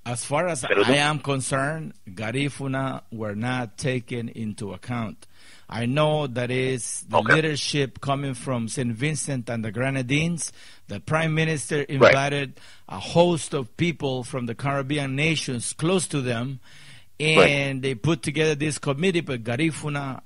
as far as I am concerned, Garifuna were not taken into account. I know that is the leadership coming from St. Vincent and the Grenadines. The prime minister invited a host of people from the Caribbean nations close to them, and they put together this committee, but Garifuna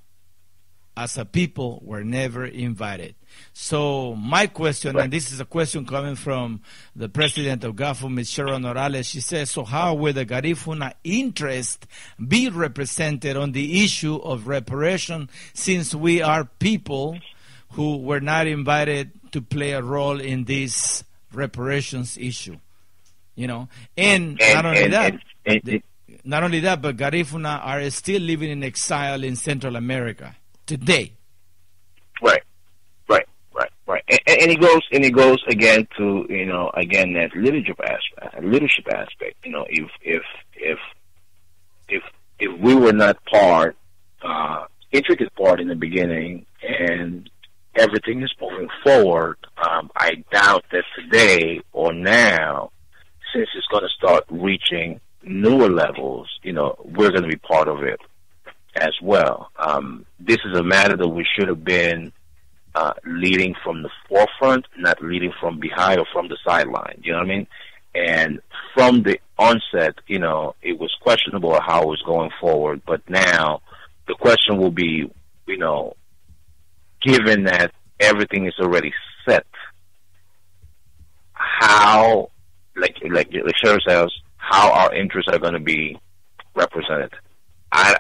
as a people were never invited. So my question, and this is a question coming from the president of GAFU, Ms. Cheryl Noralez, she says, so how will the Garifuna interest be represented on the issue of reparation since we are people who were not invited to play a role in this reparations issue? You know, and not only that, but Garifuna are still living in exile in Central America today. Right. And it goes again to, you know, again, that leadership aspect. You know, if we were not intricate part in the beginning, and everything is moving forward, I doubt that today or now, since it's going to start reaching newer levels, you know, we're going to be part of it as well. This is a matter that we should have been leading from the forefront, not leading from behind or from the sideline. You know what I mean? And from the onset, you know, it was questionable how it was going forward. But now the question will be, you know, given that everything is already set, how, like Cheryl says, how our interests are going to be represented. I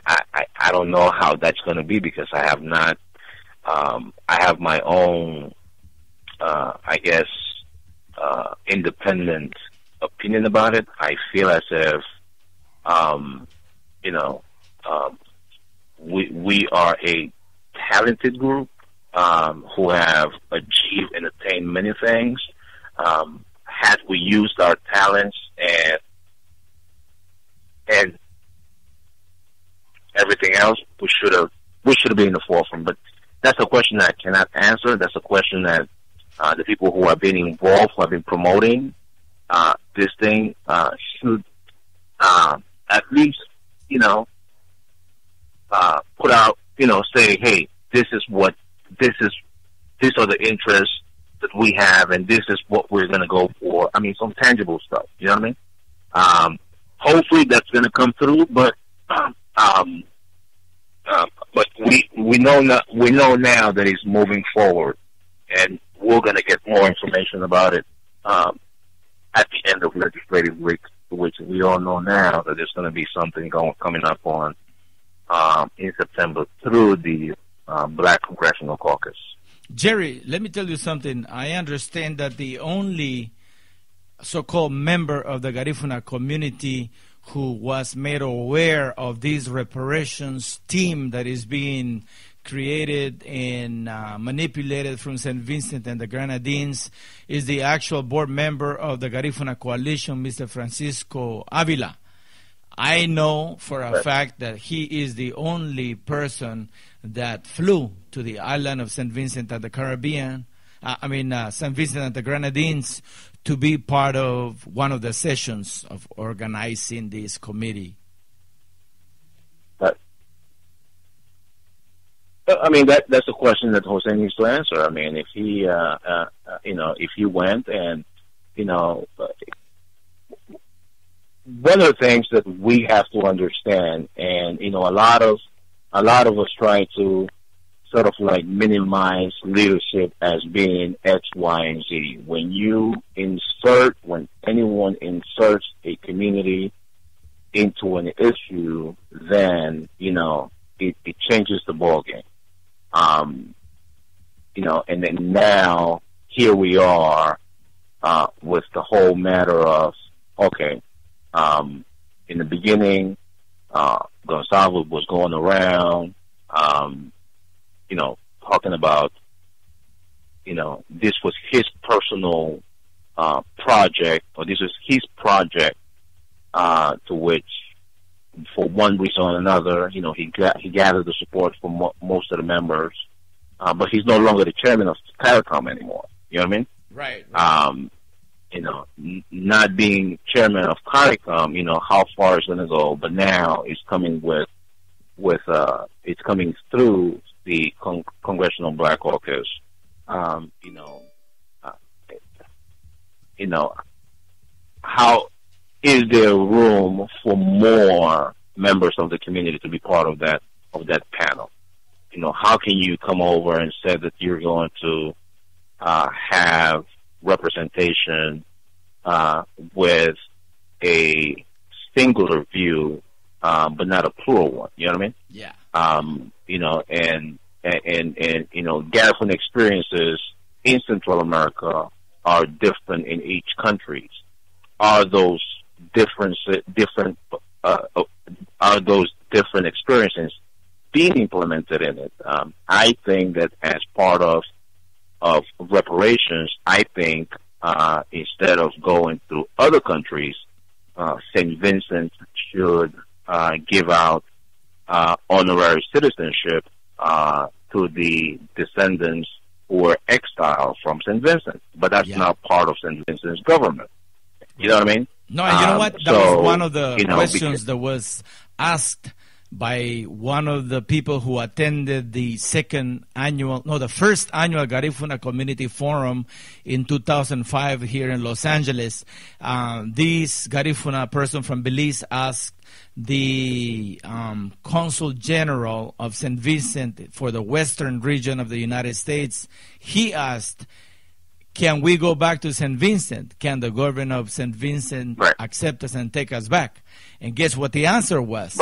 don't know how that's going to be, because I have not. I have my own, independent opinion about it. I feel as if, we are a talented group who have achieved and attained many things. Had we used our talents and everything else, we should have been in the forefront. But that's a question that I cannot answer. That's a question that the people who have been involved, who have been promoting this thing, should at least, put out, say, hey, these are the interests that we have, and this is what we're going to go for. I mean, some tangible stuff. You know what I mean? Hopefully that's going to come through, but we know now that it's moving forward, and we're going to get more information about it at the end of legislative week, which we all know now that there's going to be something coming up on in September through the Black Congressional Caucus. Jerry, let me tell you something. I understand that the only so-called member of the Garifuna community who was made aware of this reparations team that is being created and manipulated from St. Vincent and the Grenadines is the actual board member of the Garifuna Coalition, Mr. Francisco Avila. I know for a fact that he is the only person that flew to the island of St. Vincent and the Caribbean, St. Vincent and the Grenadines, to be part of one of the sessions of organizing this committee. That's a question that Jose needs to answer. I mean, if he, if he went and, one of the things that we have to understand, and a lot of us try to sort of like minimize leadership as being X, Y, and Z. When anyone inserts a community into an issue, then it changes the ballgame. And then now here we are with the whole matter of okay. In the beginning, Gonsalves was going around, talking about, this was his personal project, or this was his project, to which, for one reason or another, he gathered the support from most of the members, but he's no longer the chairman of CARICOM anymore. You know what I mean? Right. Not being chairman of CARICOM, how far it's going to go, but now it's coming it's coming through the Congressional Black Caucus. How is there room for more members of the community to be part of that panel? How can you come over and say that you're going to have representation with a singular view, but not a plural one? You know what I mean? Yeah. Garifuna experiences in Central America are different in each country. Are those different experiences being implemented in it? I think that as part of reparations, I think instead of going to other countries, St. Vincent should give out honorary citizenship to the descendants who were exiled from St. Vincent. But that's not part of St. Vincent's government. You know what I mean? No, and you know what? That was one of the questions that was asked by one of the people who attended the first annual Garifuna Community Forum in 2005 here in Los Angeles. This Garifuna person from Belize asked the Consul General of St. Vincent for the Western region of the United States. He asked, can we go back to St. Vincent? Can the governor of St. Vincent accept us and take us back? And guess what the answer was?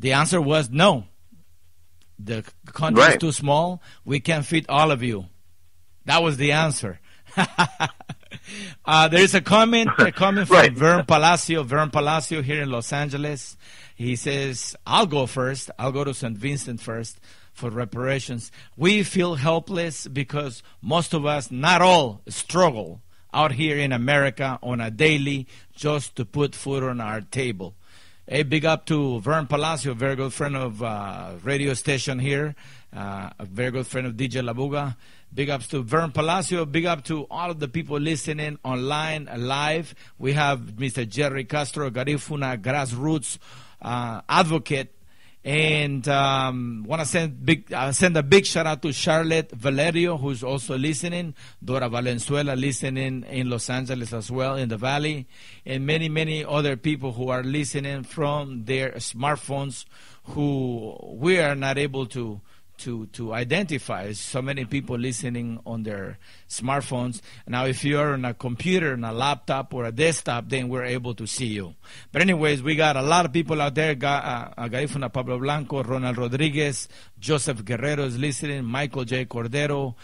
The answer was no. The country is too small. We can't fit all of you. That was the answer. There is a comment from Vern Palacio. Vern Palacio here in Los Angeles. He says, I'll go to St. Vincent first. for reparations. We feel helpless because most of us, not all, struggle out here in America on a daily just to put food on our table. A big up to Vern Palacio, a very good friend of radio station here, a very good friend of DJ Labuga. Big ups to Vern Palacio. Big up to all of the people listening online, live. We have Mr. Jerry Castro, Garífuna grassroots advocate. And want to send a big shout out to Charlotte Valerio, who's also listening, Dora Valenzuela listening in Los Angeles as well, in the Valley, and many, many other people who are listening from their smartphones who we are not able to identify. So many people listening on their smartphones. Now, if you're on a computer, on a laptop, or a desktop, then we're able to see you. But anyways, we got a lot of people out there. Garifuna Pablo Blanco, Ronald Rodriguez, Joseph Guerrero is listening, Michael J. Cordero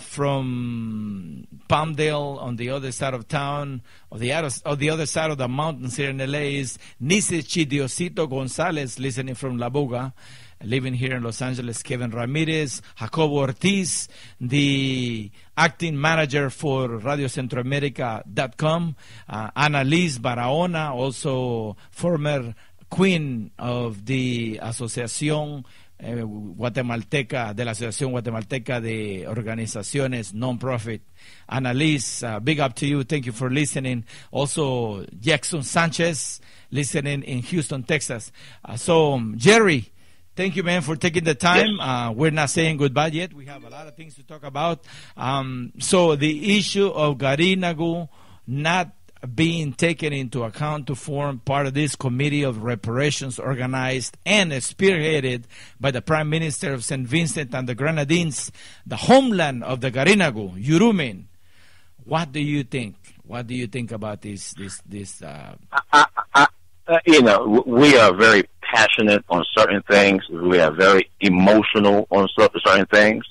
from Palmdale on the other side of town, on the other side of the mountains here in L.A. is Nice Chidiosito Gonzalez listening from Labuga, living here in Los Angeles. Kevin Ramirez, Jacobo Ortiz, the acting manager for RadioCentroAmerica.com, Annalise Barahona, also former queen of the Asociación Guatemalteca, de la Asociación Guatemalteca de Organizaciones Non-Profit. Annalise, big up to you. Thank you for listening. Also, Jackson Sanchez, listening in Houston, Texas. So, Jerry, thank you, man, for taking the time. We're not saying goodbye yet. We have a lot of things to talk about. So the issue of Garinagu not being taken into account to form part of this committee of reparations organized and spearheaded by the Prime Minister of St. Vincent and the Grenadines, the homeland of the Garinagu, Yurumein. What do you think? What do you think about this? You know, we are very passionate on certain things. We are very emotional on certain things.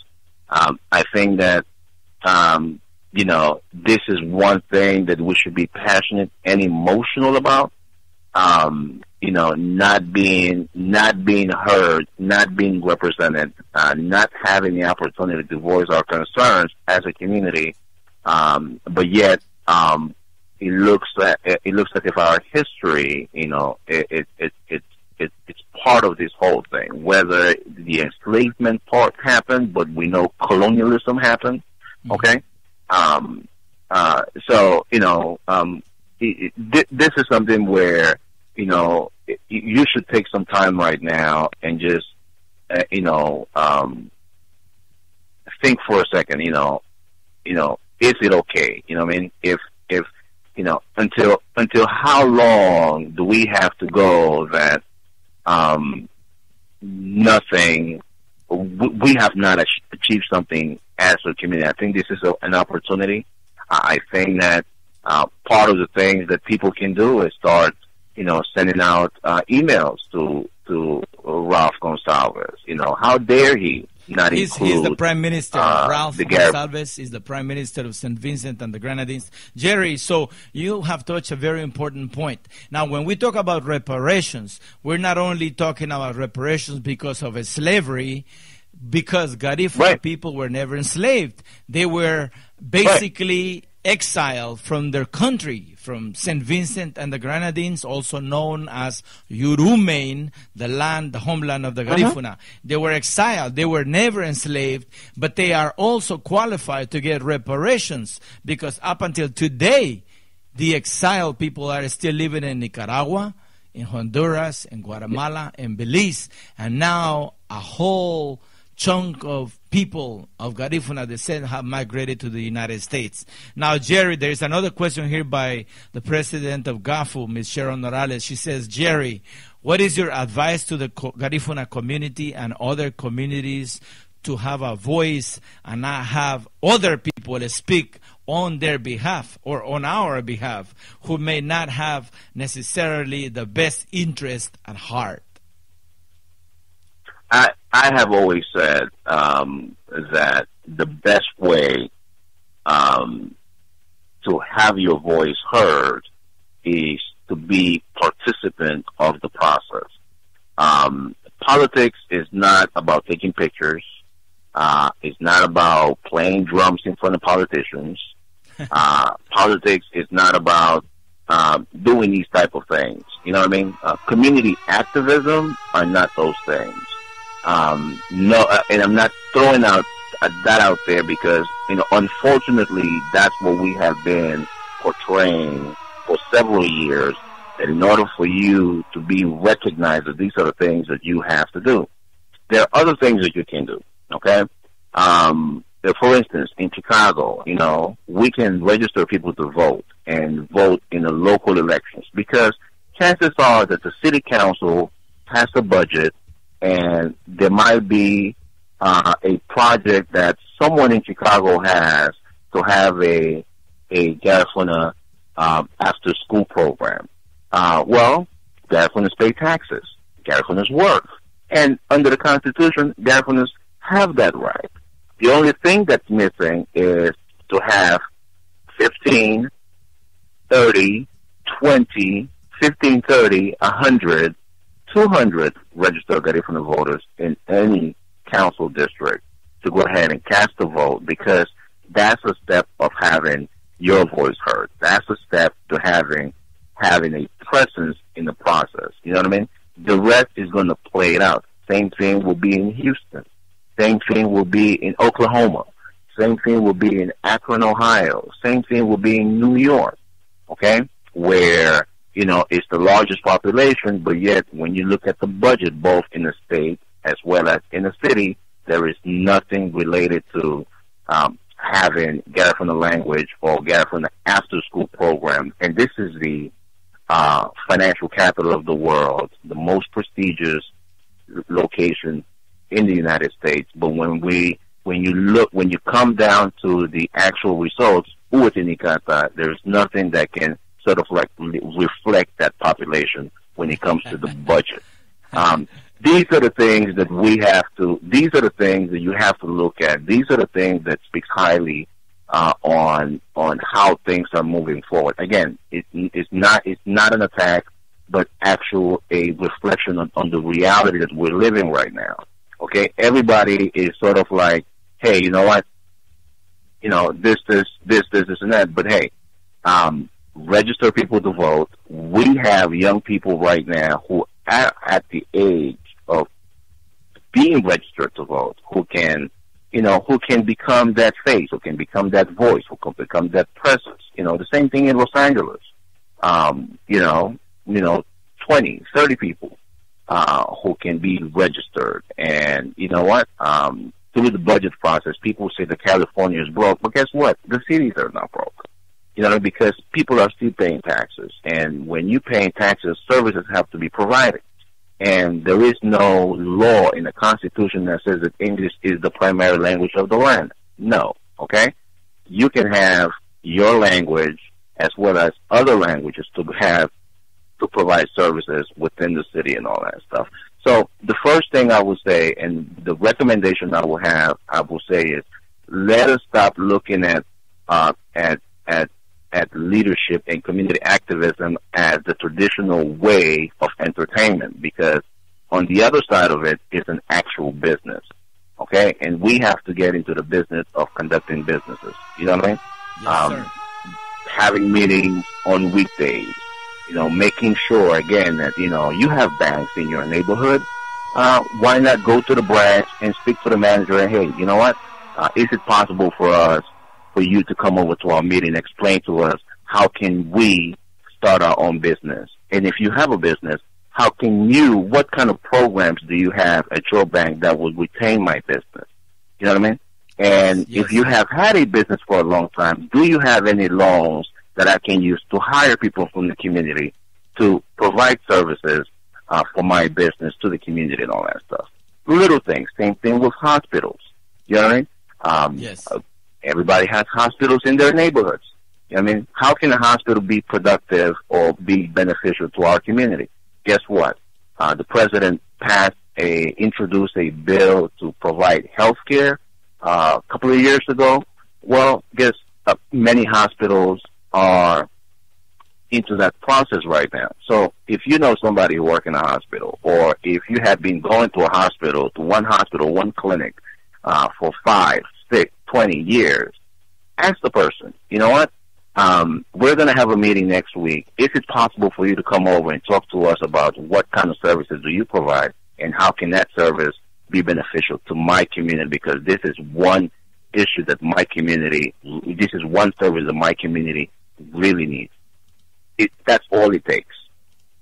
I think that, you know, this is one thing that we should be passionate and emotional about. You know, not being heard, not being represented, not having the opportunity to voice our concerns as a community. But yet, it looks like if our history, you know, it's part of this whole thing. Whether the enslavement part happened, but we know colonialism happened. Okay, so you know, this is something where you know you should take some time right now and just you know think for a second. You know, is it okay? You know what I mean? If you know, until how long do we have to go that? Nothing. We have not achieved something as a community. I think this is an opportunity. I think that part of the things that people can do is start, you know, sending out emails to Ralph Gonsalves. You know, how dare he not include? He's the Prime Minister. Ralph Gonsalves is the Prime Minister of St. Vincent and the Grenadines. Jerry, so you have touched a very important point. Now, when we talk about reparations, we're not only talking about reparations because of slavery, because Garifuna people were never enslaved. They were basically exiled from their country, from St. Vincent and the Grenadines, also known as Yurumein, the land, the homeland of the Garifuna. They were exiled. They were never enslaved, but they are also qualified to get reparations because up until today, the exiled people are still living in Nicaragua, in Honduras, in Guatemala, in Belize, and now a whole chunk of people of Garifuna descent have migrated to the United States. Now, Jerry, there is another question here by the president of GAFU, Ms. Cheryl Noralez. She says, Jerry, what is your advice to the Garifuna community and other communities to have a voice and not have other people speak on their behalf or on our behalf who may not have necessarily the best interest at heart? I have always said that the best way to have your voice heard is to be participant of the process. politics is not about taking pictures. It's not about playing drums in front of politicians. Politics is not about doing these type of things. You know what I mean? Community activism are not those things. And I'm not throwing out that out there because, you know, unfortunately, that's what we have been portraying for several years, that in order for you to be recognized, that these are the things that you have to do. There are other things that you can do, okay? For instance, in Chicago, you know, we can register people to vote and vote in the local elections because chances are that the city council has a budget and there might be a project that someone in Chicago has to have a Garífuna after-school program. Well, Garífunas pay taxes. Garífunas work. And under the Constitution, Garífunas have that right. The only thing that's missing is to have 15, 30, 20, 15, 30, 100, 200 registered Garífuna voters in any council district to go ahead and cast a vote, because that's a step of having your voice heard. That's a step to having a presence in the process. You know what I mean? The rest is going to play it out. Same thing will be in Houston. Same thing will be in Oklahoma. Same thing will be in Akron, Ohio. Same thing will be in New York, okay, where, you know, it's the largest population, but yet when you look at the budget, both in the state as well as in the city, there is nothing related to having Garífuna language or Garífuna after-school program. And this is the financial capital of the world, the most prestigious location in the United States. But when you come down to the actual results, there's nothing that can sort of like reflect that population when it comes to the budget. These are the things that these are the things that you have to look at. These are the things that speak highly on how things are moving forward. Again, it's not an attack, but a reflection on the reality that we're living right now. Okay, everybody is sort of like, hey, you know what? You know, this, and that. But hey, register people to vote. We have young people right now who are at the age of being registered to vote, who can become that face, who can become that voice, who can become that presence. You know, the same thing in Los Angeles. You know, 20, 30 people who can be registered. And you know what? Through the budget process, people say that California is broke, but guess what? The cities are not broke. You know, because people are still paying taxes. And when you're paying taxes, services have to be provided. And there is no law in the Constitution that says that English is the primary language of the land. No, okay? You can have your language as well as other languages to provide services within the city and all that stuff. So the first thing I would say, and the recommendation I will say is, let us stop looking at leadership and community activism as the traditional way of entertainment, because on the other side of it is an actual business, okay? And we have to get into the business of conducting businesses. You know what I mean? Yes, sir. Having meetings on weekdays, you know, making sure, again, that, you know, you have banks in your neighborhood. Why not go to the branch and speak to the manager and, hey, you know what, is it possible for you to come over to our meeting and explain to us how can we start our own business? And if you have a business, what kind of programs do you have at your bank that will retain my business? You know what I mean? And yes. If you have had a business for a long time, do you have any loans that I can use to hire people from the community to provide services for my business to the community and all that stuff? Little things. Same thing with hospitals. You know what I mean? Yes. Everybody has hospitals in their neighborhoods. I mean, how can a hospital be productive or be beneficial to our community? Guess what? The president introduced a bill to provide health care a couple of years ago. Well, many hospitals are into that process right now. So if you know somebody who works in a hospital, or if you have been going to a hospital, to one hospital, one clinic for 5, 6, 20 years, ask the person, you know what, we're going to have a meeting next week. If it's possible for you to come over and talk to us about what kind of services do you provide and how can that service be beneficial to my community, because this is one issue that my community, this is one service that my community really needs. That's all it takes,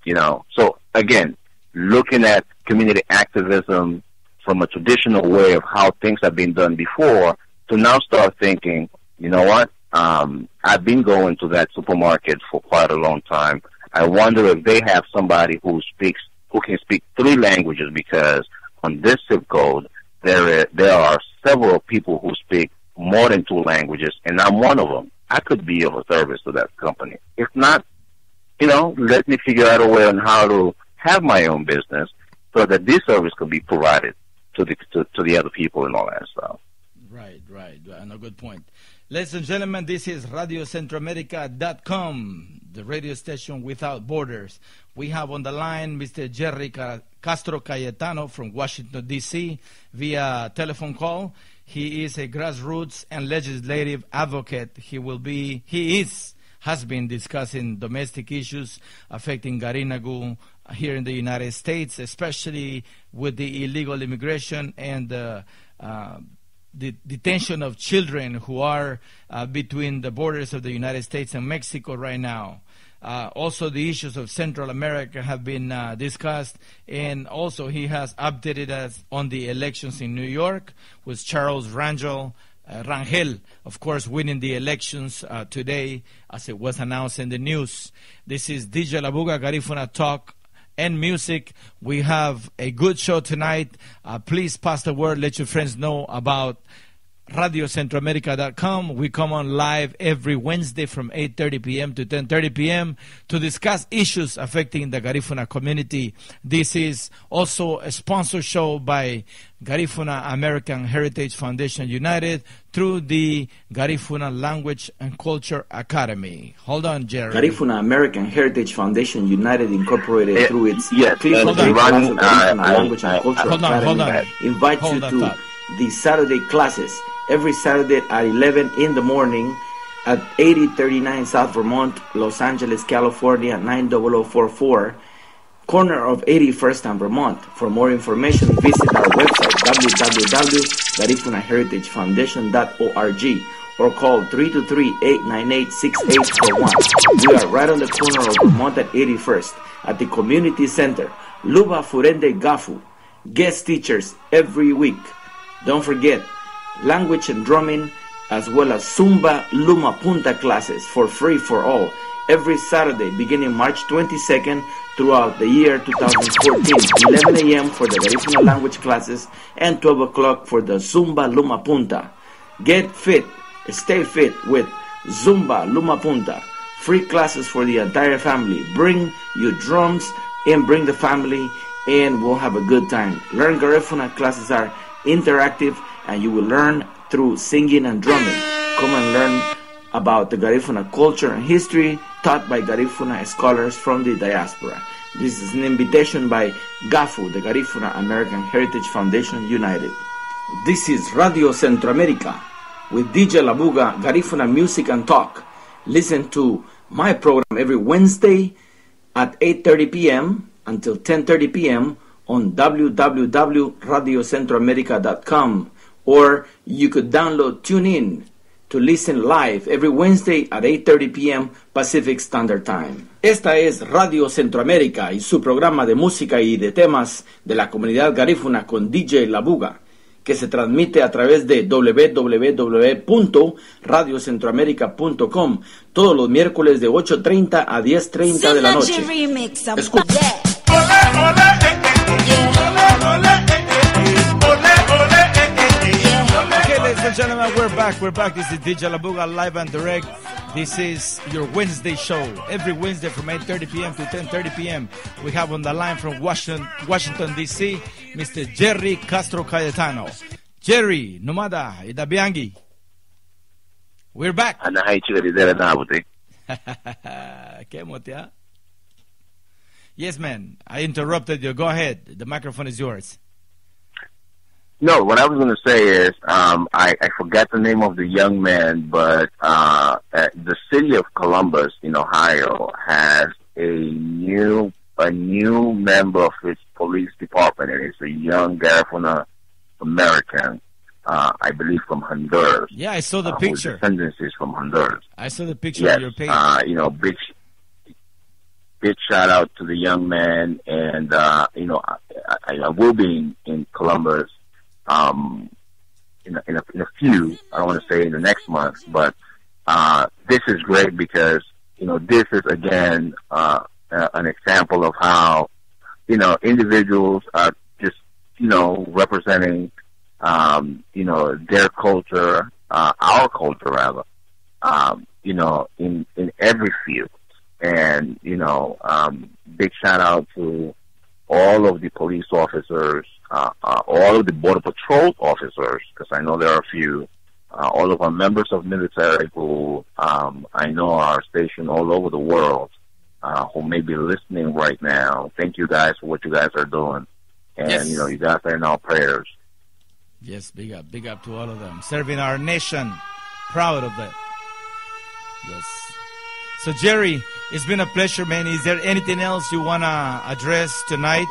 you know. So, again, looking at community activism from a traditional way of how things have been done before to now start thinking, you know what, I've been going to that supermarket for quite a long time. I wonder if they have somebody who can speak 3 languages, because on this zip code there are several people who speak more than 2 languages, and I'm one of them. I could be of a service to that company. If not, you know, let me figure out a way on how to have my own business so that this service could be provided to the other people and all that stuff. Right, right. And a good point. Ladies and gentlemen, this is RadioCentroAmerica.com, the radio station without borders. We have on the line Mr. Jerry Castro Cayetano from Washington, D.C. via telephone call. He is a grassroots and legislative advocate. He has been discussing domestic issues affecting Garinagu here in the United States, especially with the illegal immigration and the detention of children who are between the borders of the United States and Mexico right now. Also, the issues of Central America have been discussed, and also he has updated us on the elections in New York with Charles Rangel, of course, winning the elections today, as it was announced in the news. This is DJ Labuga, Garifuna Talk and Music. We have a good show tonight. Please pass the word. Let your friends know about RadioCentroAmerica.com. We come on live every Wednesday from 8:30 p.m. to 10:30 p.m. to discuss issues affecting the Garifuna community. This is also a sponsor show by Garífuna American Heritage Foundation United through the Garífuna Language and Culture Academy. Hold on, Jerry. Garífuna American Heritage Foundation United Incorporated through its Clifford J. Palacio Garífuna Language and Culture Academy invites you to the Saturday classes every Saturday at 11 in the morning at 8039 South Vermont, Los Angeles, California, 90044, corner of 81st and Vermont. For more information, visit our website www.garifunaheritagefoundation.org or call 323-898-6841. We are right on the corner of Vermont at 81st at the Community Center, Luba-Furende-Gafu. Guest teachers every week. Don't forget language and drumming, as well as Zumba Luma Punta classes for free for all every Saturday beginning March 22nd throughout the year 2014, 11 a.m. for the Garífuna language classes and 12 o'clock for the Zumba Luma Punta. Get fit, stay fit with Zumba Luma Punta. Free classes for the entire family. Bring your drums and bring the family, and we'll have a good time. Learn Garífuna classes are interactive, and you will learn through singing and drumming. Come and learn about the Garifuna culture and history taught by Garifuna scholars from the diaspora. This is an invitation by GAFU, the Garifuna American Heritage Foundation United. This is Radio Centroamerica with DJ Labuga, Garifuna Music and Talk. Listen to my program every Wednesday at 8:30 p.m. until 10:30 p.m. on www.radiocentroamerica.com, or you could download TuneIn to listen live every Wednesday at 8:30 p.m. Pacific Standard Time. Esta es Radio Centroamérica y su programa de música y de temas de la comunidad garífuna con DJ Labuga, que se transmite a través de www.radiocentroamerica.com todos los miércoles de 8:30 a 10:30 de la noche. Okay, ladies and gentlemen, we're back. This is DJ Labuga, live and direct. This is your Wednesday show, every Wednesday from 8:30 p.m. to 10:30 p.m. We have on the line from Washington D.C., Mr. Jerry Castro Cayetano. Jerry, Nomada, Idabiangi. We're back. Kemotia. Yes, man. I interrupted you. Go ahead. The microphone is yours. No, what I was going to say is I forgot the name of the young man, but the city of Columbus in Ohio has a new member of its police department, and it's a young Garífuna American, I believe from Honduras. Yeah, I saw the picture. His descendants is from Honduras. I saw the picture of your page. Big shout out to the young man, and I will be in Columbus in a few. I don't want to say in the next month, but this is great because this is again an example of how individuals are just representing their culture, our culture rather, in every field. And big shout out to all of the police officers, all of the border patrol officers, because I know there are a few. All of our members of military who I know are stationed all over the world, who may be listening right now. Thank you guys for what you guys are doing, and yes. You guys are in our prayers. Yes, big up to all of them, serving our nation. Proud of that. Yes. So Jerry, it's been a pleasure, man. Is there anything else you want to address tonight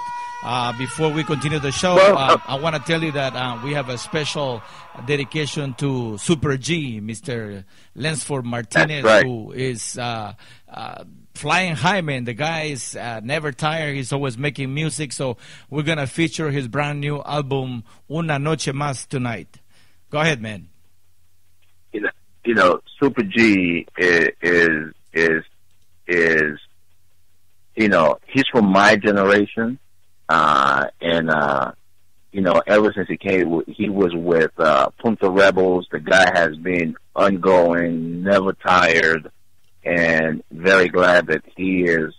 before we continue the show? Well, I want to tell you that we have a special dedication to Super G, Mr. Lensford Martinez, right, who is flying high, man. The guy is never tired. He's always making music. So we're going to feature his brand new album, Una Noche Más, tonight. Go ahead, man. Super G is he's from my generation, and ever since he came, he was with Punta Rebels. The guy has been ongoing, never tired, and very glad that he is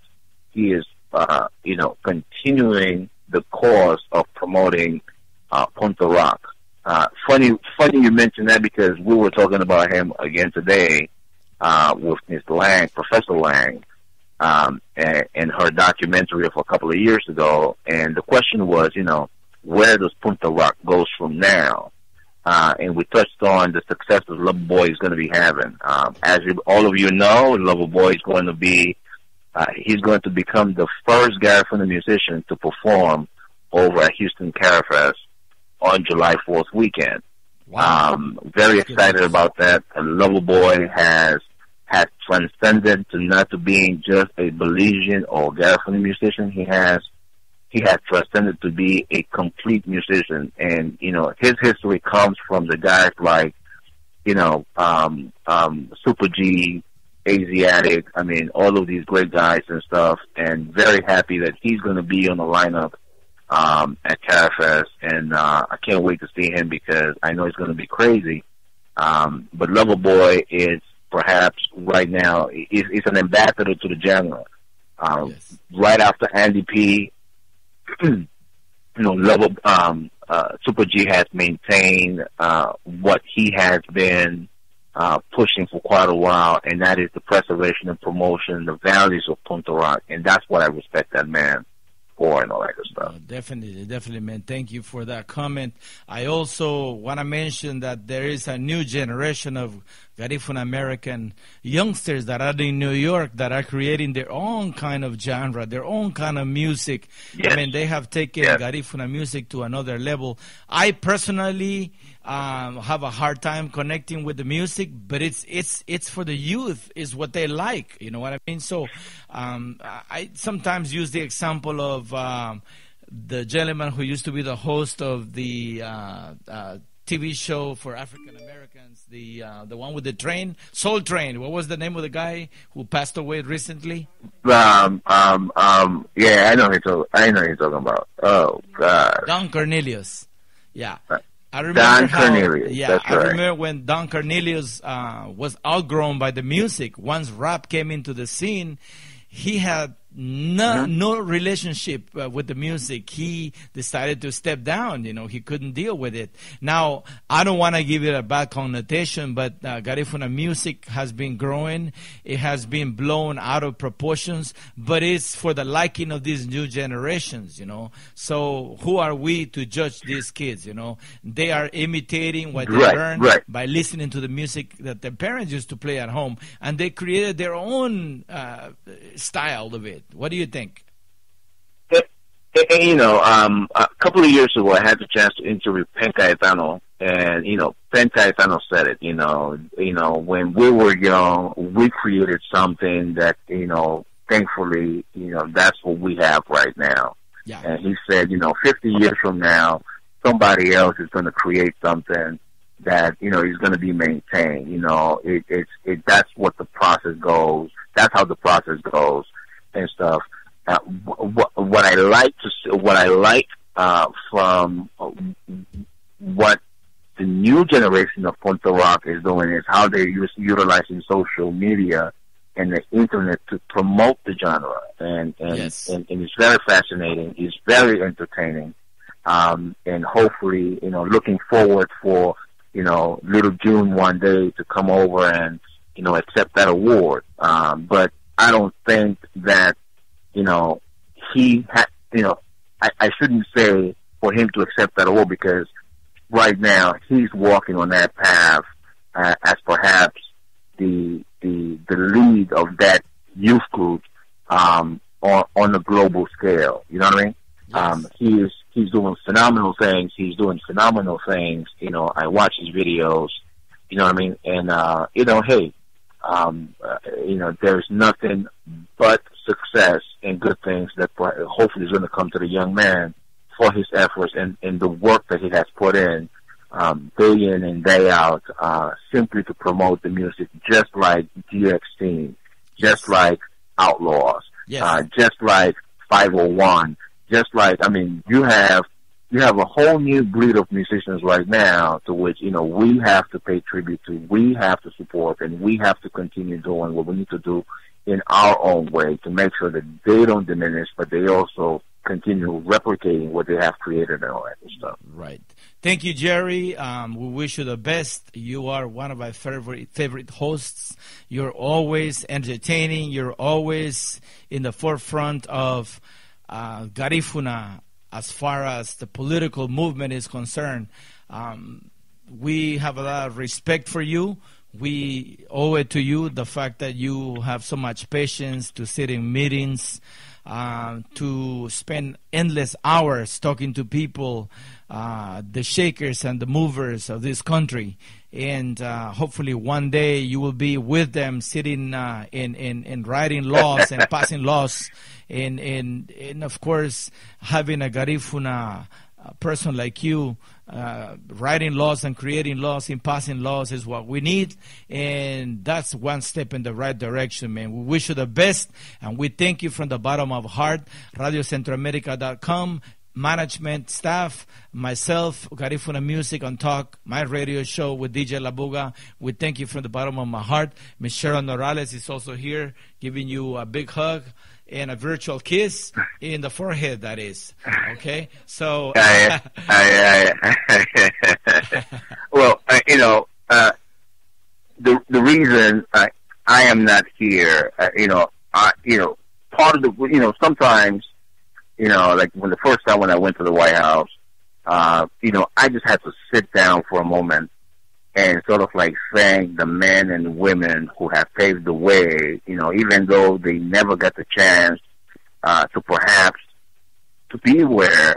continuing the cause of promoting Punta Rock. Funny you mentioned that, because we were talking about him again today with Ms. Lang, Professor Lang, and her documentary of a couple of years ago. And the question was, where does Punta Rock goes from now? And we touched on the success that Love Boy is going to be having. As all of you know, Love Boy is going to be, he's going to become the first Garífuna musician to perform over at Houston Carafest on July 4th weekend. Wow. Very excited about that. Love Boy has transcended to not to being just a Belizean or Garífuna musician. He has transcended to be a complete musician. And, his history comes from the guys like, Super G, Asiatic, all of these great guys and stuff, and very happy that he's going to be on the lineup at Carafest, and I can't wait to see him because I know he's going to be crazy. But Love Boy is perhaps right now is an ambassador to the genre. Yes. Right after Andy P, Super G has maintained what he has been pushing for quite a while, and that is the preservation and promotion, the values of Punta Rock, and that's what I respect that man. And all that good stuff. Definitely, man. Thank you for that comment. I also want to mention that there is a new generation of Garífuna American youngsters that are in New York that are creating their own kind of genre, their own kind of music. Yes. They have taken Garífuna music to another level. I personally have a hard time connecting with the music, but it's for the youth, is what they like. You know what I mean? So I sometimes use the example of the gentleman who used to be the host of the TV show for African Americans, the one with the train, Soul Train. What was the name of the guy who passed away recently? I know who you're talking about. Oh God, Don Cornelius. Yeah, I remember Don Cornelius. Yeah, that's right. I remember when Don Cornelius was outgrown by the music. Once rap came into the scene, he had no relationship with the music. He decided to step down. You know, he couldn't deal with it. Now, I don't want to give it a bad connotation, but Garífuna music has been growing. It has been blown out of proportions, but it's for the liking of these new generations, you know. So who are we to judge these kids, you know? They are imitating what they learned by listening to the music that their parents used to play at home, and they created their own style of it. What do you think? You know, a couple of years ago, I had the chance to interview Pen Cayetano, and you know, Pen Cayetano said it. You know, when we were young, we created something that, you know, thankfully, you know, that's what we have right now. Yeah. And he said, you know, 50 years from now, somebody else is going to create something that, you know, is going to be maintained. You know, that's what the process goes. That's how the process goes. And stuff. What I like to see, what I like from what the new generation of Puerto Rock is doing is how they're utilizing social media and the internet to promote the genre, and it's very fascinating. It's very entertaining, and hopefully, you know, looking forward for, you know, Little June one day to come over and, you know, accept that award, but I don't think that, you know, I shouldn't say for him to accept that award, because right now he's walking on that path as perhaps the lead of that youth group on a global scale. You know what I mean? Yes. He's doing phenomenal things. You know, I watch his videos. You know what I mean? And you know, hey. You know, there's nothing but success and good things that hopefully is going to come to the young man for his efforts and the work that he has put in, day in and day out, simply to promote the music, just like DXT, just like Outlaws, just like 501, just like, I mean, you have a whole new breed of musicians right now to which, you know, we have to pay tribute to, we have to support, and we have to continue doing what we need to do in our own way to make sure that they don't diminish, but they also continue replicating what they have created and all that stuff. Right. Thank you, Jerry. We wish you the best. You are one of my favorite hosts. You're always entertaining. You're always in the forefront of Garífuna as far as the political movement is concerned. We have a lot of respect for you. We owe it to you, the fact that you have so much patience to sit in meetings, to spend endless hours talking to people, the shakers and the movers of this country. And hopefully one day you will be with them sitting and writing laws and passing laws. And of course, having a Garífuna person like you writing laws and creating laws and passing laws is what we need. And that's one step in the right direction, man. We wish you the best, and we thank you from the bottom of heart. RadioCentroAmerica.com, management, staff, myself, Garífuna Music on Talk, my radio show with DJ Labuga. We thank you from the bottom of my heart. Ms. Cheryl Noralez is also here giving you a big hug and a virtual kiss in the forehead, that is. Okay? So... Well, you know, the reason I am not here, you know, part of the... You know, sometimes... You know, like when the first time when I went to the White House, you know, I just had to sit down for a moment and sort of like thank the men and women who have paved the way, you know, even though they never got the chance to perhaps to be where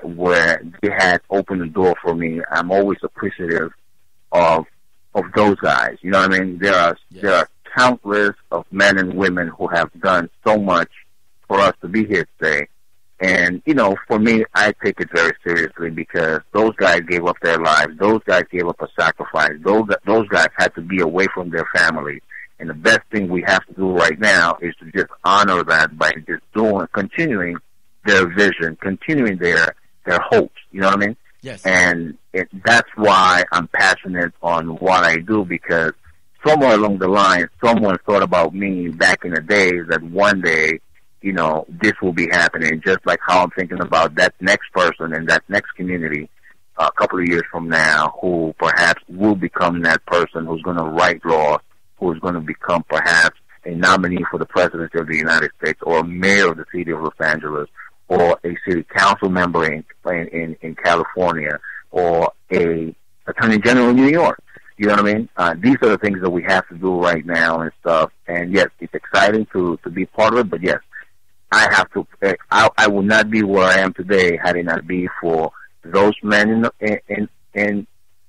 they had opened the door for me. I'm always appreciative of those guys. You know what I mean? There are countless of men and women who have done so much for us to be here today. And, you know, for me, I take it very seriously because those guys gave up their lives. Those guys gave up a sacrifice. Those guys had to be away from their family. And the best thing we have to do right now is to just honor that by just continuing their vision, continuing their hopes. You know what I mean? Yes. And that's why I'm passionate on what I do, because somewhere along the line, someone thought about me back in the days that one day you know, this will be happening, just like how I'm thinking about that next person and that next community a couple of years from now, who perhaps will become that person who's going to write laws, who's going to become perhaps a nominee for the presidency of the United States, or a mayor of the city of Los Angeles, or a city council member in California, or a attorney general in New York. You know what I mean? These are the things that we have to do right now and stuff. And yes, it's exciting to be part of it, but yes, I have to. I would not be where I am today had it not been for those men in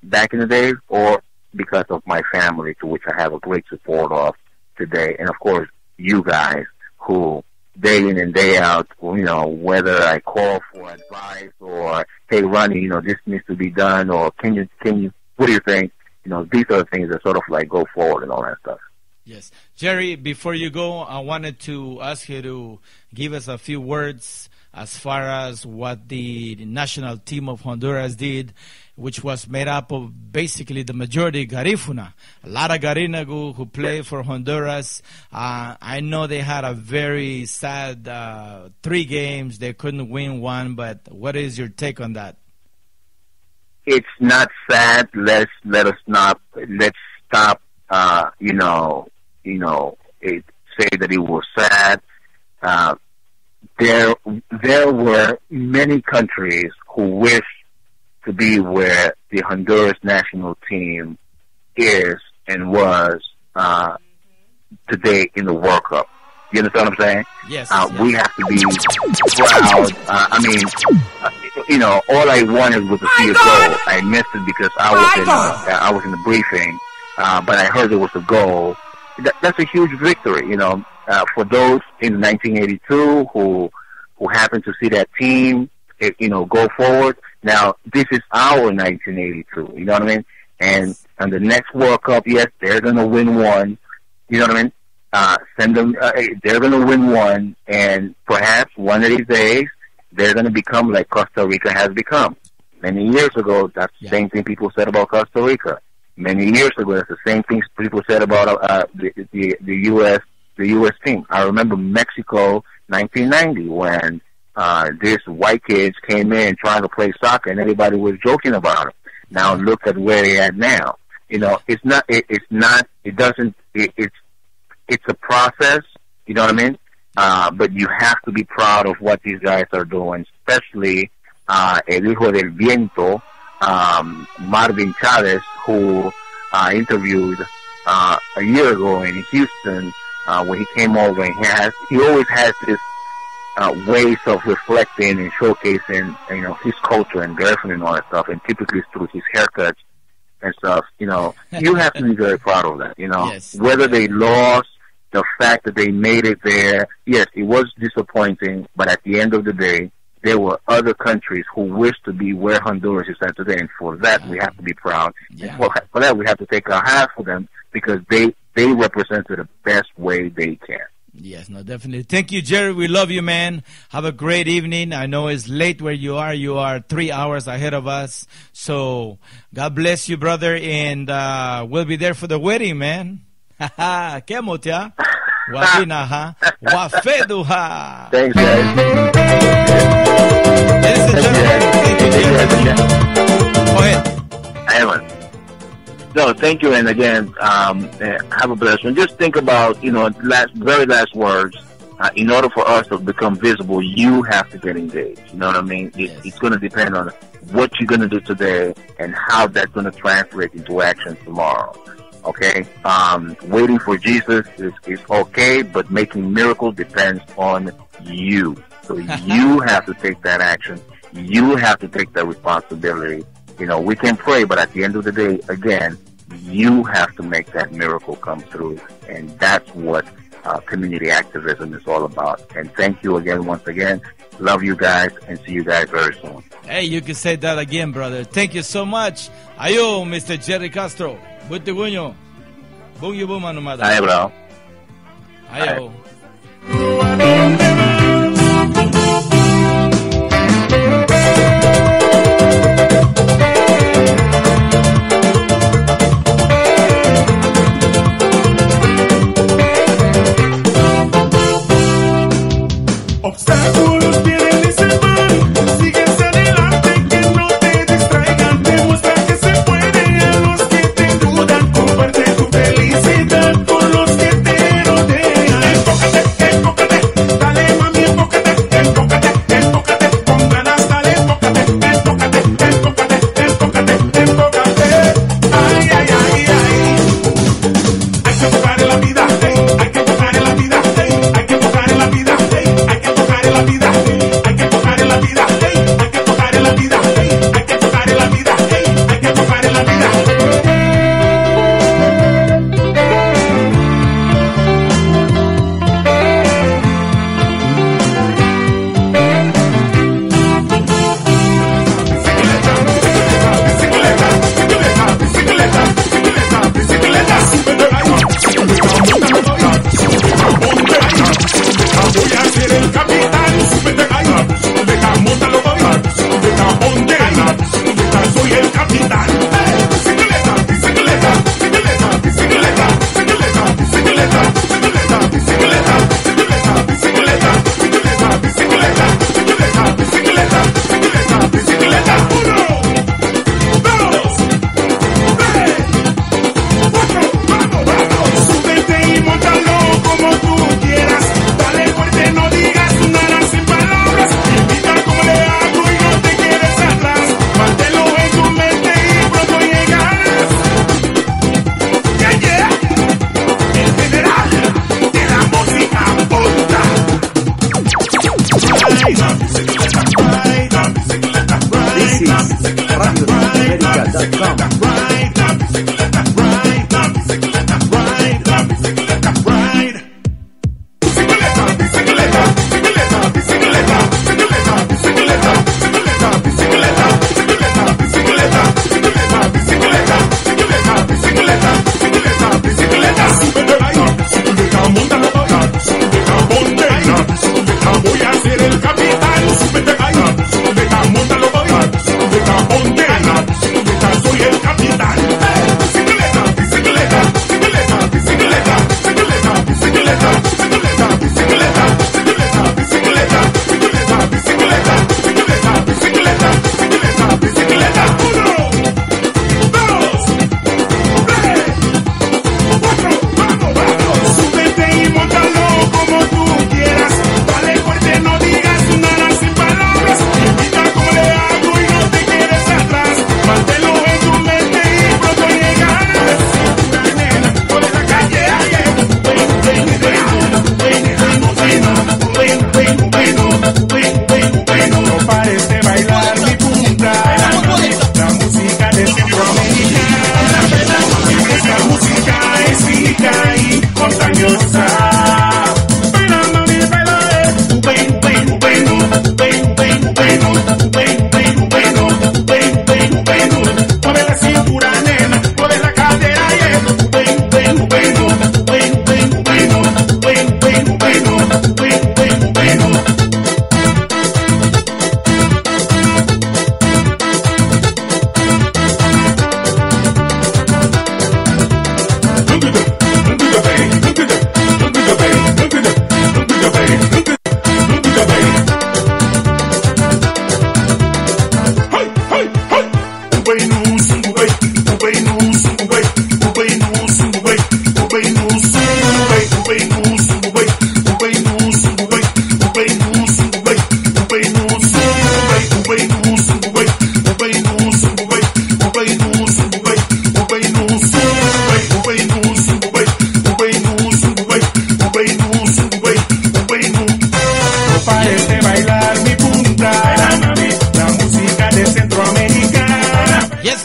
back in the day, or because of my family, to which I have a great support of today, and of course you guys who day in and day out, you know, whether I call for advice or hey, Ronnie, you know, this needs to be done, or can you, what do you think? You know, these are the things that sort of like go forward and all that stuff. Yes, Jerry. Before you go, I wanted to ask you to give us a few words as far as what the national team of Honduras did, which was made up of basically the majority Garifuna, a lot of Garinagu who played for Honduras. I know they had a very sad 3 games. They couldn't win one, but what is your take on that? It's not sad. Let's stop. Say that it was sad. There were many countries who wished to be where the Honduras national team is and was today in the World Cup. You understand what I'm saying? Yes. We have to be proud. All I wanted was to see a goal. I missed it because I was in the briefing, but I heard there was a goal. That's a huge victory, you know. For those in 1982 who happened to see that team, go forward. Now this is our 1982. You know what I mean? And the next World Cup, yes, they're gonna win one. You know what I mean? Send them. They're gonna win one, and perhaps one of these days they're gonna become like Costa Rica has become. Many years ago, that's the same thing people said about Costa Rica. Many years ago, that's the same thing people said about the U.S. The U.S. team. I remember Mexico 1990 when these white kids came in trying to play soccer and everybody was joking about them. Now look at where they at now. You know, it's a process. You know what I mean? But you have to be proud of what these guys are doing, especially El Hijo del Viento, Marvin Chavez, who I interviewed a year ago in Houston. When he came over, and he always has this ways of reflecting and showcasing, you know, his culture and girlfriend and all that stuff. And typically through his haircuts and stuff, you know, you have to be very proud of that. You know, yes, whether they lost, the fact that they made it there, yes, it was disappointing. But at the end of the day, there were other countries who wished to be where Honduras is at today, and for that we have to be proud. Yeah. And for that we have to take our hat for them because they represent it the best way they can. Yes, no, definitely. Thank you, Jerry. We love you, man. Have a great evening. I know it's late where you are. You are 3 hours ahead of us. So God bless you, brother, and we'll be there for the wedding, man. Thanks, guys. Go ahead. No, thank you, and again, have a blessed one. Just think about, you know, very last words. In order for us to become visible, you have to get engaged. You know what I mean? It's going to depend on what you're going to do today and how that's going to translate into action tomorrow. Okay? Waiting for Jesus is okay, but making miracles depends on you. So you have to take that action. You have to take that responsibility. You know, we can pray, but at the end of the day, again, you have to make that miracle come through. And that's what community activism is all about. And thank you again, once again. Love you guys and see you guys very soon. Hey, you can say that again, brother. Thank you so much. Ayo, Mr. Jerry Castro. Buteguño. Buño buma nomada. Ayo, bro. Ayo.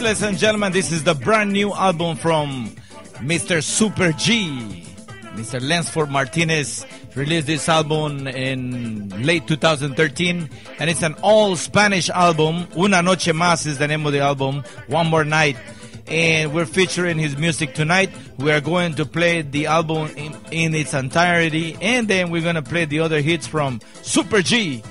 Ladies and gentlemen, this is the brand new album from Mr. Super G. Mr. Lensford Martinez released this album in late 2013, and it's an all-Spanish album. Una Noche Más is the name of the album, One More Night. And we're featuring his music tonight. We are going to play the album in its entirety, and then we're going to play the other hits from Super G.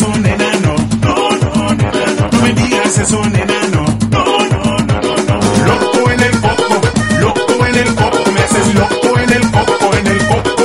digas un enano, no, no, no, no me digas es un enano, no, no, no, no, no. Loco en el coco, me haces loco en el coco, en el coco.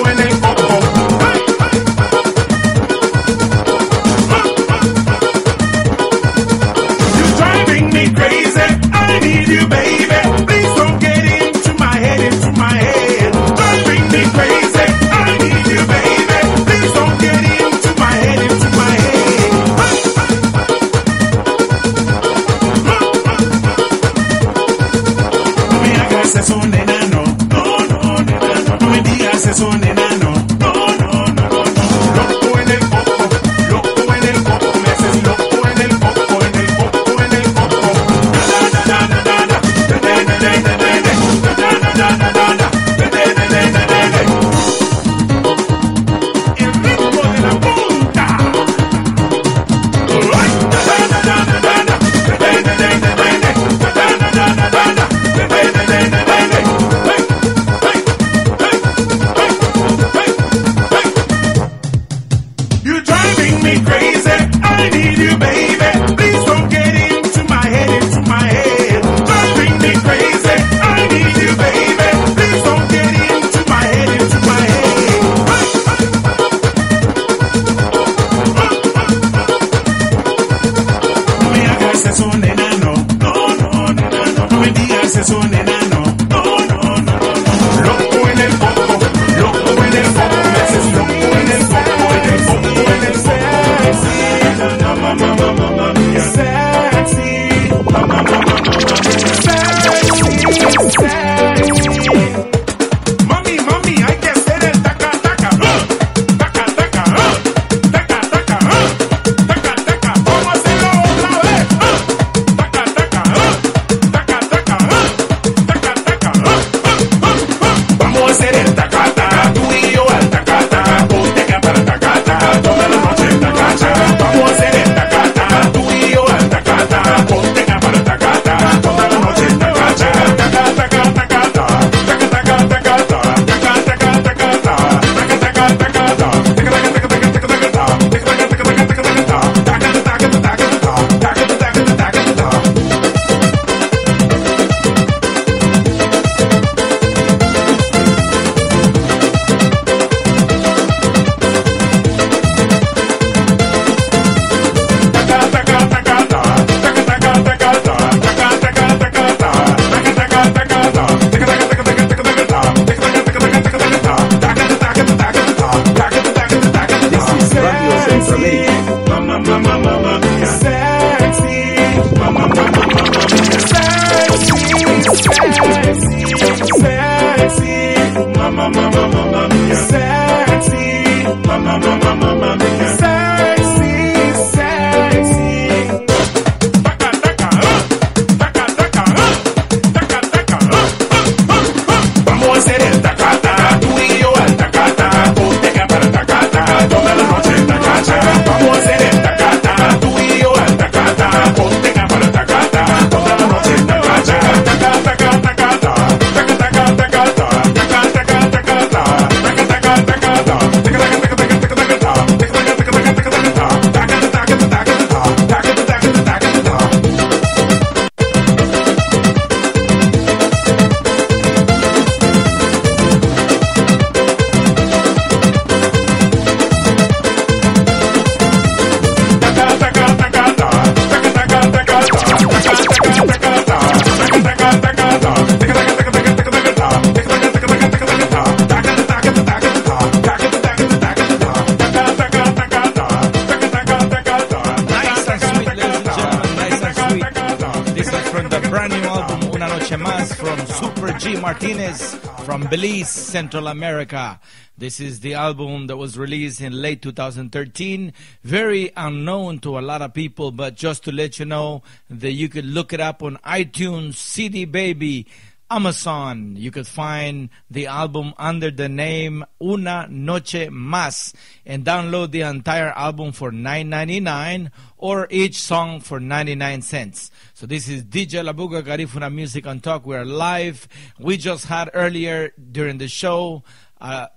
Central America. This is the album that was released in late 2013. Very unknown to a lot of people, but just to let you know that you could look it up on iTunes, CD Baby, Amazon. You could find the album under the name Una Noche Más and download the entire album for $9.99 or each song for 99 cents. So this is DJ Labuga, Garífuna Music and Talk. We are live. We just had earlier during the show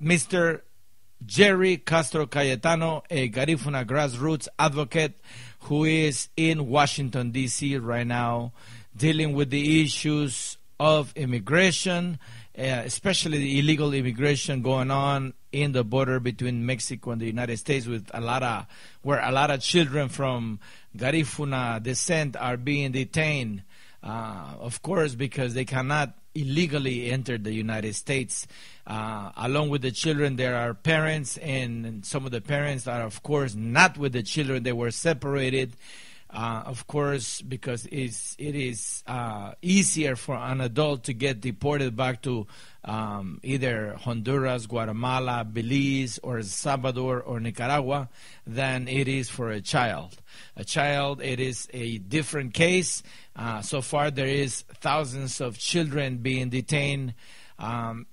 Mr. Jerry Castro Cayetano, a Garifuna grassroots advocate who is in Washington, D.C. right now, dealing with the issues of immigration, especially the illegal immigration going on in the border between Mexico and the United States, with where a lot of children from Garifuna descent are being detained, of course, because they cannot illegally enter the United States. Along with the children, there are parents, and some of the parents are, of course, not with the children. They were separated, of course, because it is easier for an adult to get deported back to either Honduras, Guatemala, Belize, or El Salvador, or Nicaragua than it is for a child. A child, it is a different case. So far, there is thousands of children being detained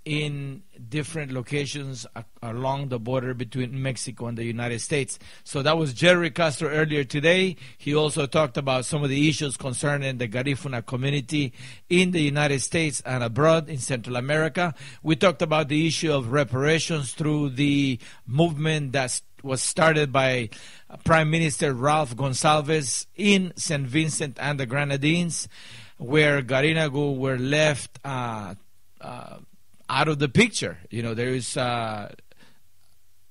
in different locations along the border between Mexico and the United States. So that was Jerry Castro earlier today. He also talked about some of the issues concerning the Garifuna community in the United States and abroad in Central America. We talked about the issue of reparations through the movement that was started by Prime Minister Ralph Gonsalves in St. Vincent and the Grenadines, where Garinagu were left out of the picture. You know, there is,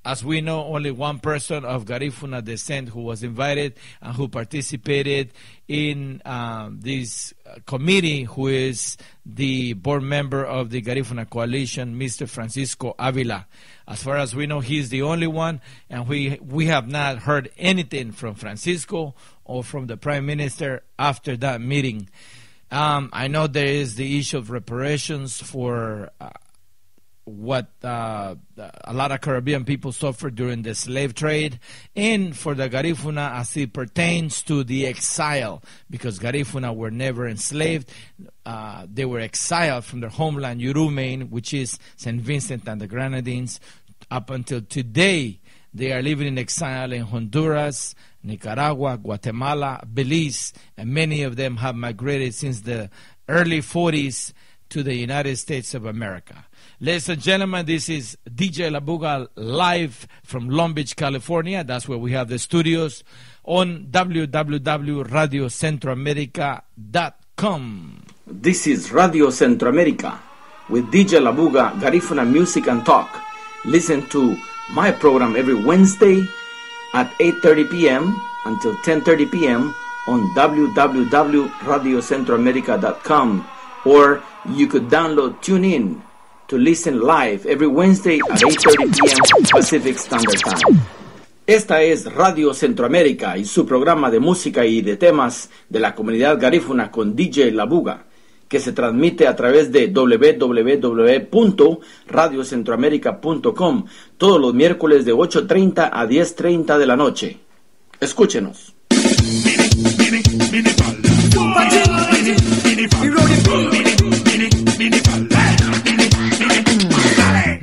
as we know, only one person of Garifuna descent who was invited and who participated in this committee, who is the board member of the Garifuna Coalition, Mr. Francisco Avila. As far as we know, he's the only one, and we have not heard anything from Francisco or from the Prime Minister after that meeting. I know there is the issue of reparations for what a lot of Caribbean people suffered during the slave trade, and for the Garifuna as it pertains to the exile, because Garifuna were never enslaved. They were exiled from their homeland, Yurumein, which is St. Vincent and the Grenadines. Up until today, they are living in exile in Honduras, Nicaragua, Guatemala, Belize, and many of them have migrated since the early 40s to the United States of America. Ladies and gentlemen, this is DJ Labuga live from Long Beach, California. That's where we have the studios, on www.radiocentroamerica.com. This is Radio Centroamerica with DJ Labuga, Garifuna Music and Talk. Listen to my program every Wednesday at 8:30 p.m. until 10:30 p.m. on www.radiocentroamerica.com, or you could download TuneIn to listen live every Wednesday at 8:30 p.m. Pacific Standard Time. Esta es Radio Centroamérica y su programa de música y de temas de la comunidad garífuna con DJ Labuga, que se transmite a través de www.radiocentroamerica.com todos los miércoles de 8:30 a 10:30 de la noche. Escúchenos.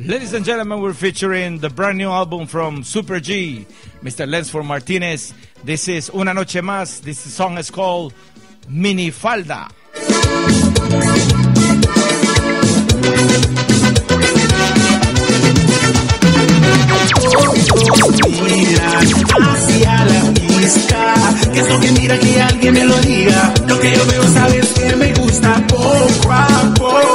Ladies and gentlemen, we're featuring the brand new album from Super G, Mr. Lensford Martinez. This is Una Noche Más. This song is called Minifalda. Miran hacia la pista, que eso que mira que alguien me lo diga. Lo que yo veo, sabes que me gusta. Poco a poco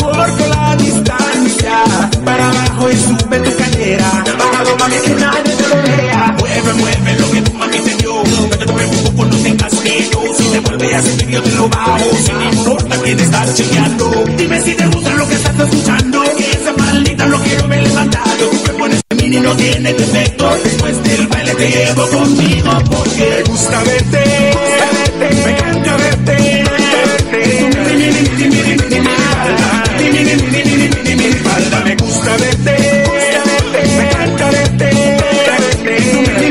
corto la distancia, para abajo y sube tu cadera. Bájalo, mami, que nadie te lo vea. Mueve, mueve lo que tu mami te dio. No te tomes poco por no tengas miedo. Si te vuelves a sentir, yo te lo bajo. Si no importa quién estás chequeando, dime si te gusta lo que estás escuchando. Esa maldita lo quiero ver levantado. Me pones y no tiene defecto. Después del baile te llevo conmigo, porque me gusta verte, me encanta verte. Mi falda, me gusta verte, me encanta verte. My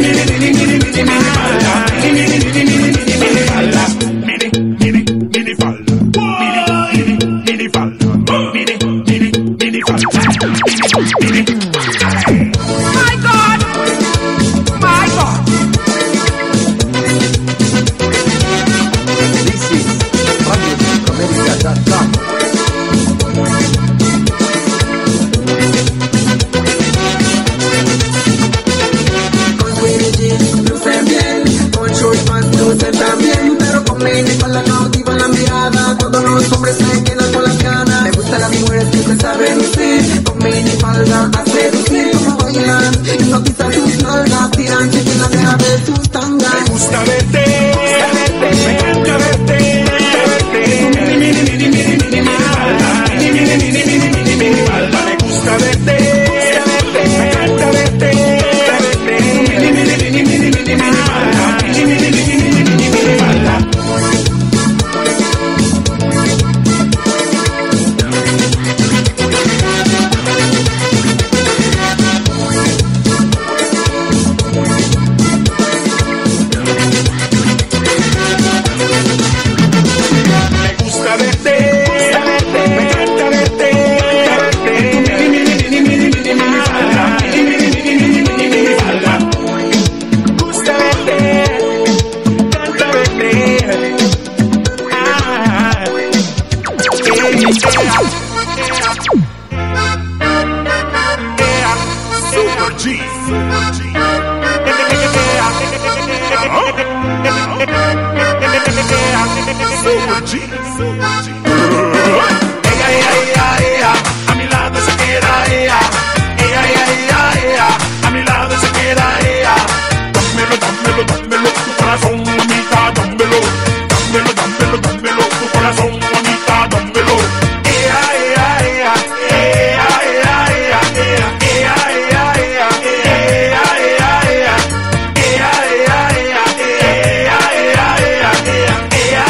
God! Super G. Ella, ella, ella, a mi lado se queda ella. Ella, ella, ella, a mi lado se queda ella. Dámelo, dámelo, dámelo, tu corazón bonita, dámelo. Dámelo, dámelo, dámelo, tu corazón bonita, dámelo. Ella, ella, ella, ella, ella, ella, ella, ella, ella, ella, ella, ella, ella, ella, ella, ella, ella, ella, ella, ella.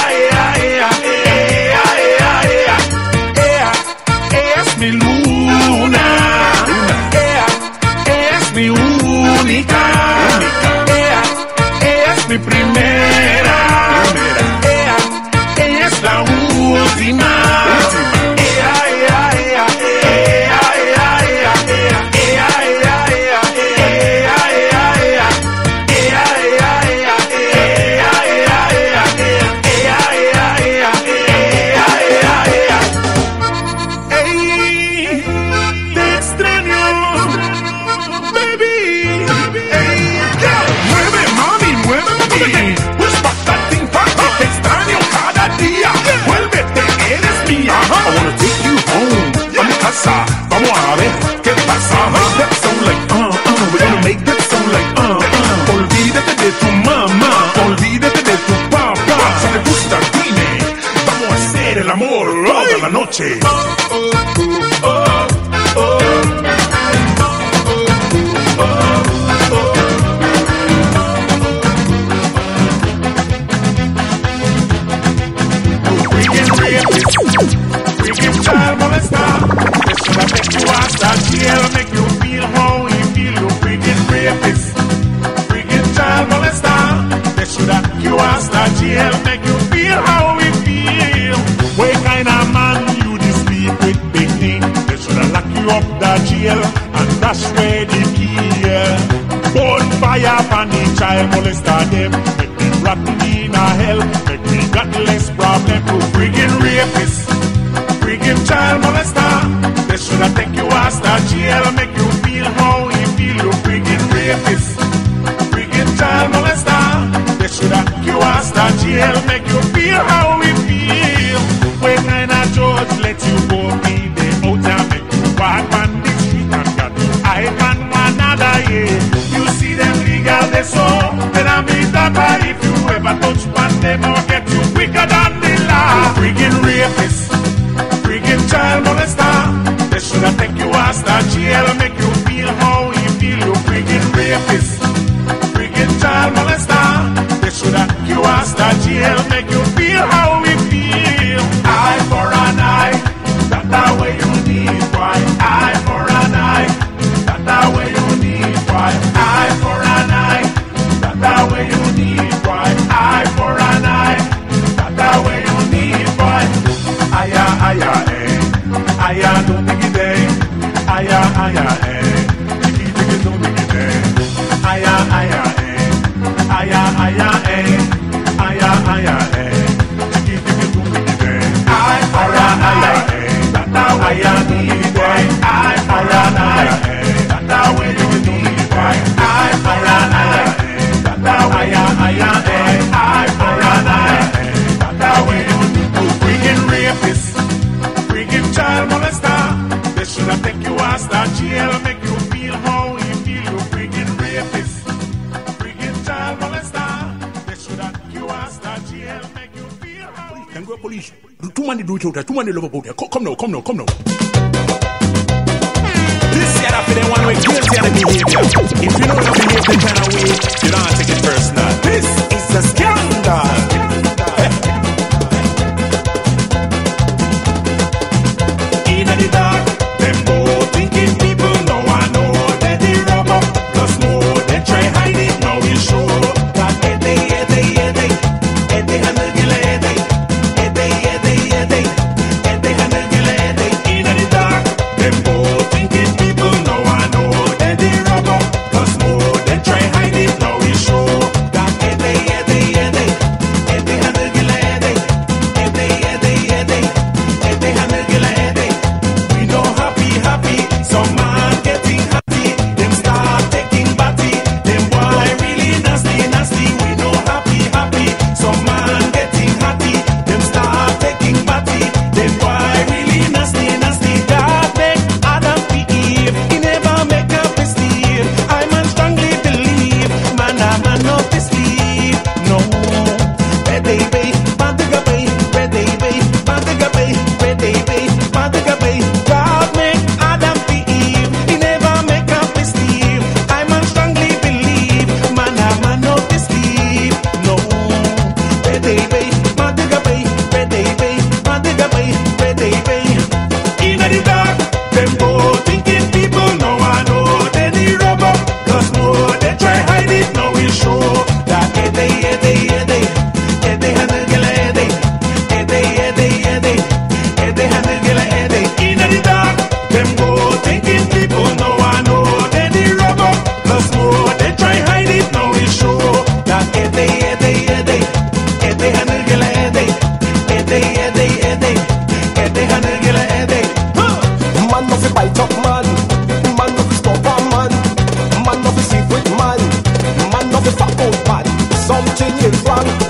Noche. Yeah.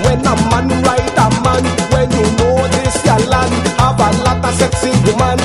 When a man ride a man, when you know this your land, have a lot of sexy woman.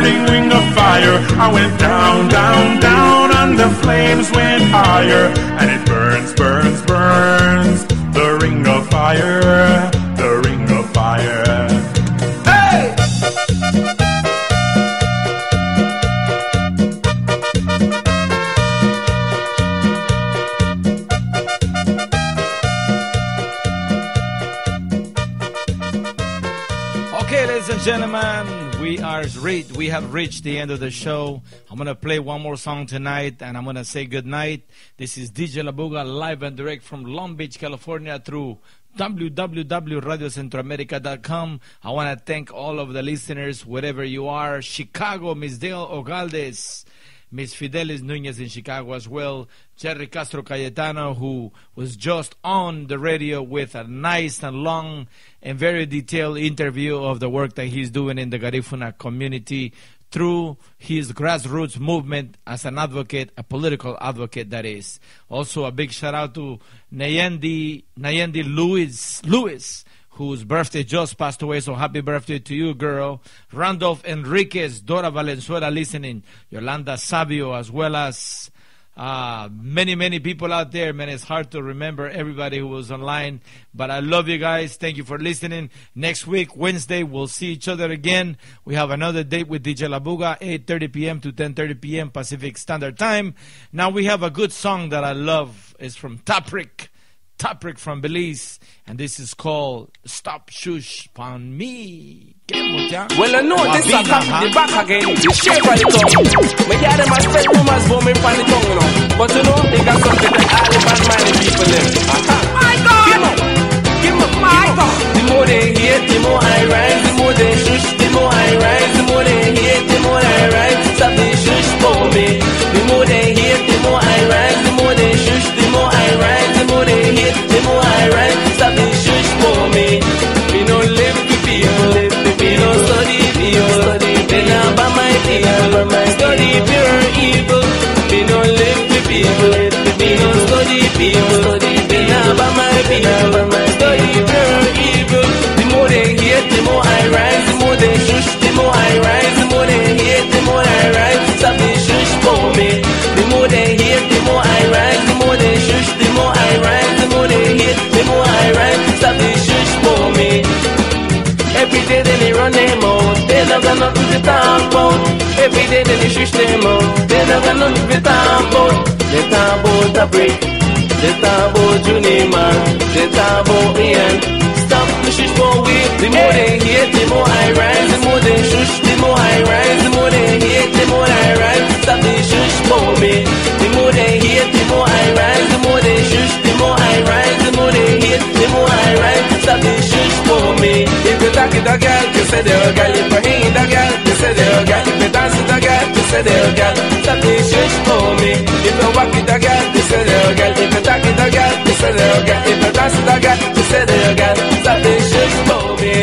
burning ring of fire. I went down, down, down, and the flames went higher. And it burns, burns, burns, the ring of fire, the ring of fire. Hey! Okay, ladies and gentlemen, we have reached the end of the show. I'm going to play one more song tonight, and I'm going to say good night. This is DJ Labuga, live and direct from Long Beach, California, through www.radiocentroamerica.com. I want to thank all of the listeners, wherever you are. Chicago, Miss Dale Ogaldes, Miss Fidelis Nunez in Chicago as well. Jerry Castro Cayetano, who was just on the radio with a nice and long and very detailed interview of the work that he's doing in the Garífuna community through his grassroots movement as an advocate, a political advocate that is. Also a big shout out to Nayendi Lewis, whose birthday just passed away, so happy birthday to you, girl. Randolph Enriquez, Dora Valenzuela listening, Yolanda Savio, as well as many, many people out there. Man, it's hard to remember everybody who was online, but I love you guys. Thank you for listening. Next week, Wednesday, we'll see each other again. We have another date with DJ Labuga, 8:30 p.m. to 10:30 p.m. Pacific Standard Time. Now we have a good song that I love. It's from Taprik from Belize, and this is called Stop Shush Pon Me. Well, I know this is the back again. The shape of the tongue. My dad and my friend woman's vomit on the tongue, you know. But you know, they got something that all the bad-minded people live. My God! Give up, my God! The more they hate, the more I rise. The more they shush, the more I rise. The more they hate, the more I rise. Stop the shush for me. The more they hate, the more I rise. The more they shush, the more I rise. The more they hate, the more I rise. Stop the shush for me. We don't live to people. We don't study, then I'm by my people. Study pure evil. We don't live to people. We don't study people. Then I'm by my people. Study pure evil. The more they hate, the more I rise. The more they shush, the more I rise. The more they hate, the more I rise. Stop the shush for me. The more they hate, the more I rise. The more they shush, the more I rise. The more they hate, the more I rise. Stop the shush for me. Every day then they run them out. They don't got nothing to talk about. Every day then they shush them out. They don't got nothing to talk about. They talk about a break. They talk about Junior man. They talk about Ian. Stop the shush for we. The more they hate, the more I rise. The more they shush, the more I rise. The more they hate, the more I rise. Stop the shush for me. The more they hate, the more I rise. The more they shush, the more I rise. The more they hate, the more I rise. Stop the shush for me. If you talk to the girl, you say they'll get it. If you hang the girl, you say they'll get it. If you dance with the girl, you say they'll get it. Stop the shush for me. If you walk with the girl, you say they'll get it. If you talk to the girl, you say they'll get it. If you dance with the girl, you say they'll get it. Stop the shush for me.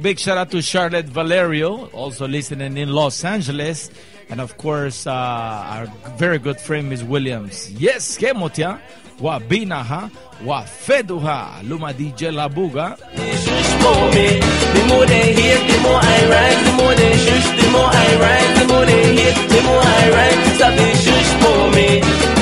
Big shout out to Charlotte Valerio, also listening in Los Angeles. And of course, our very good friend, Ms. Williams. Yes, Kemotia, Wabinaha, Wafeduha, Luma DJ Labuga. The more they hate, the more I rise. The more they shush, the more I rise. The more they hate, the more I rise. Stop the shush for me.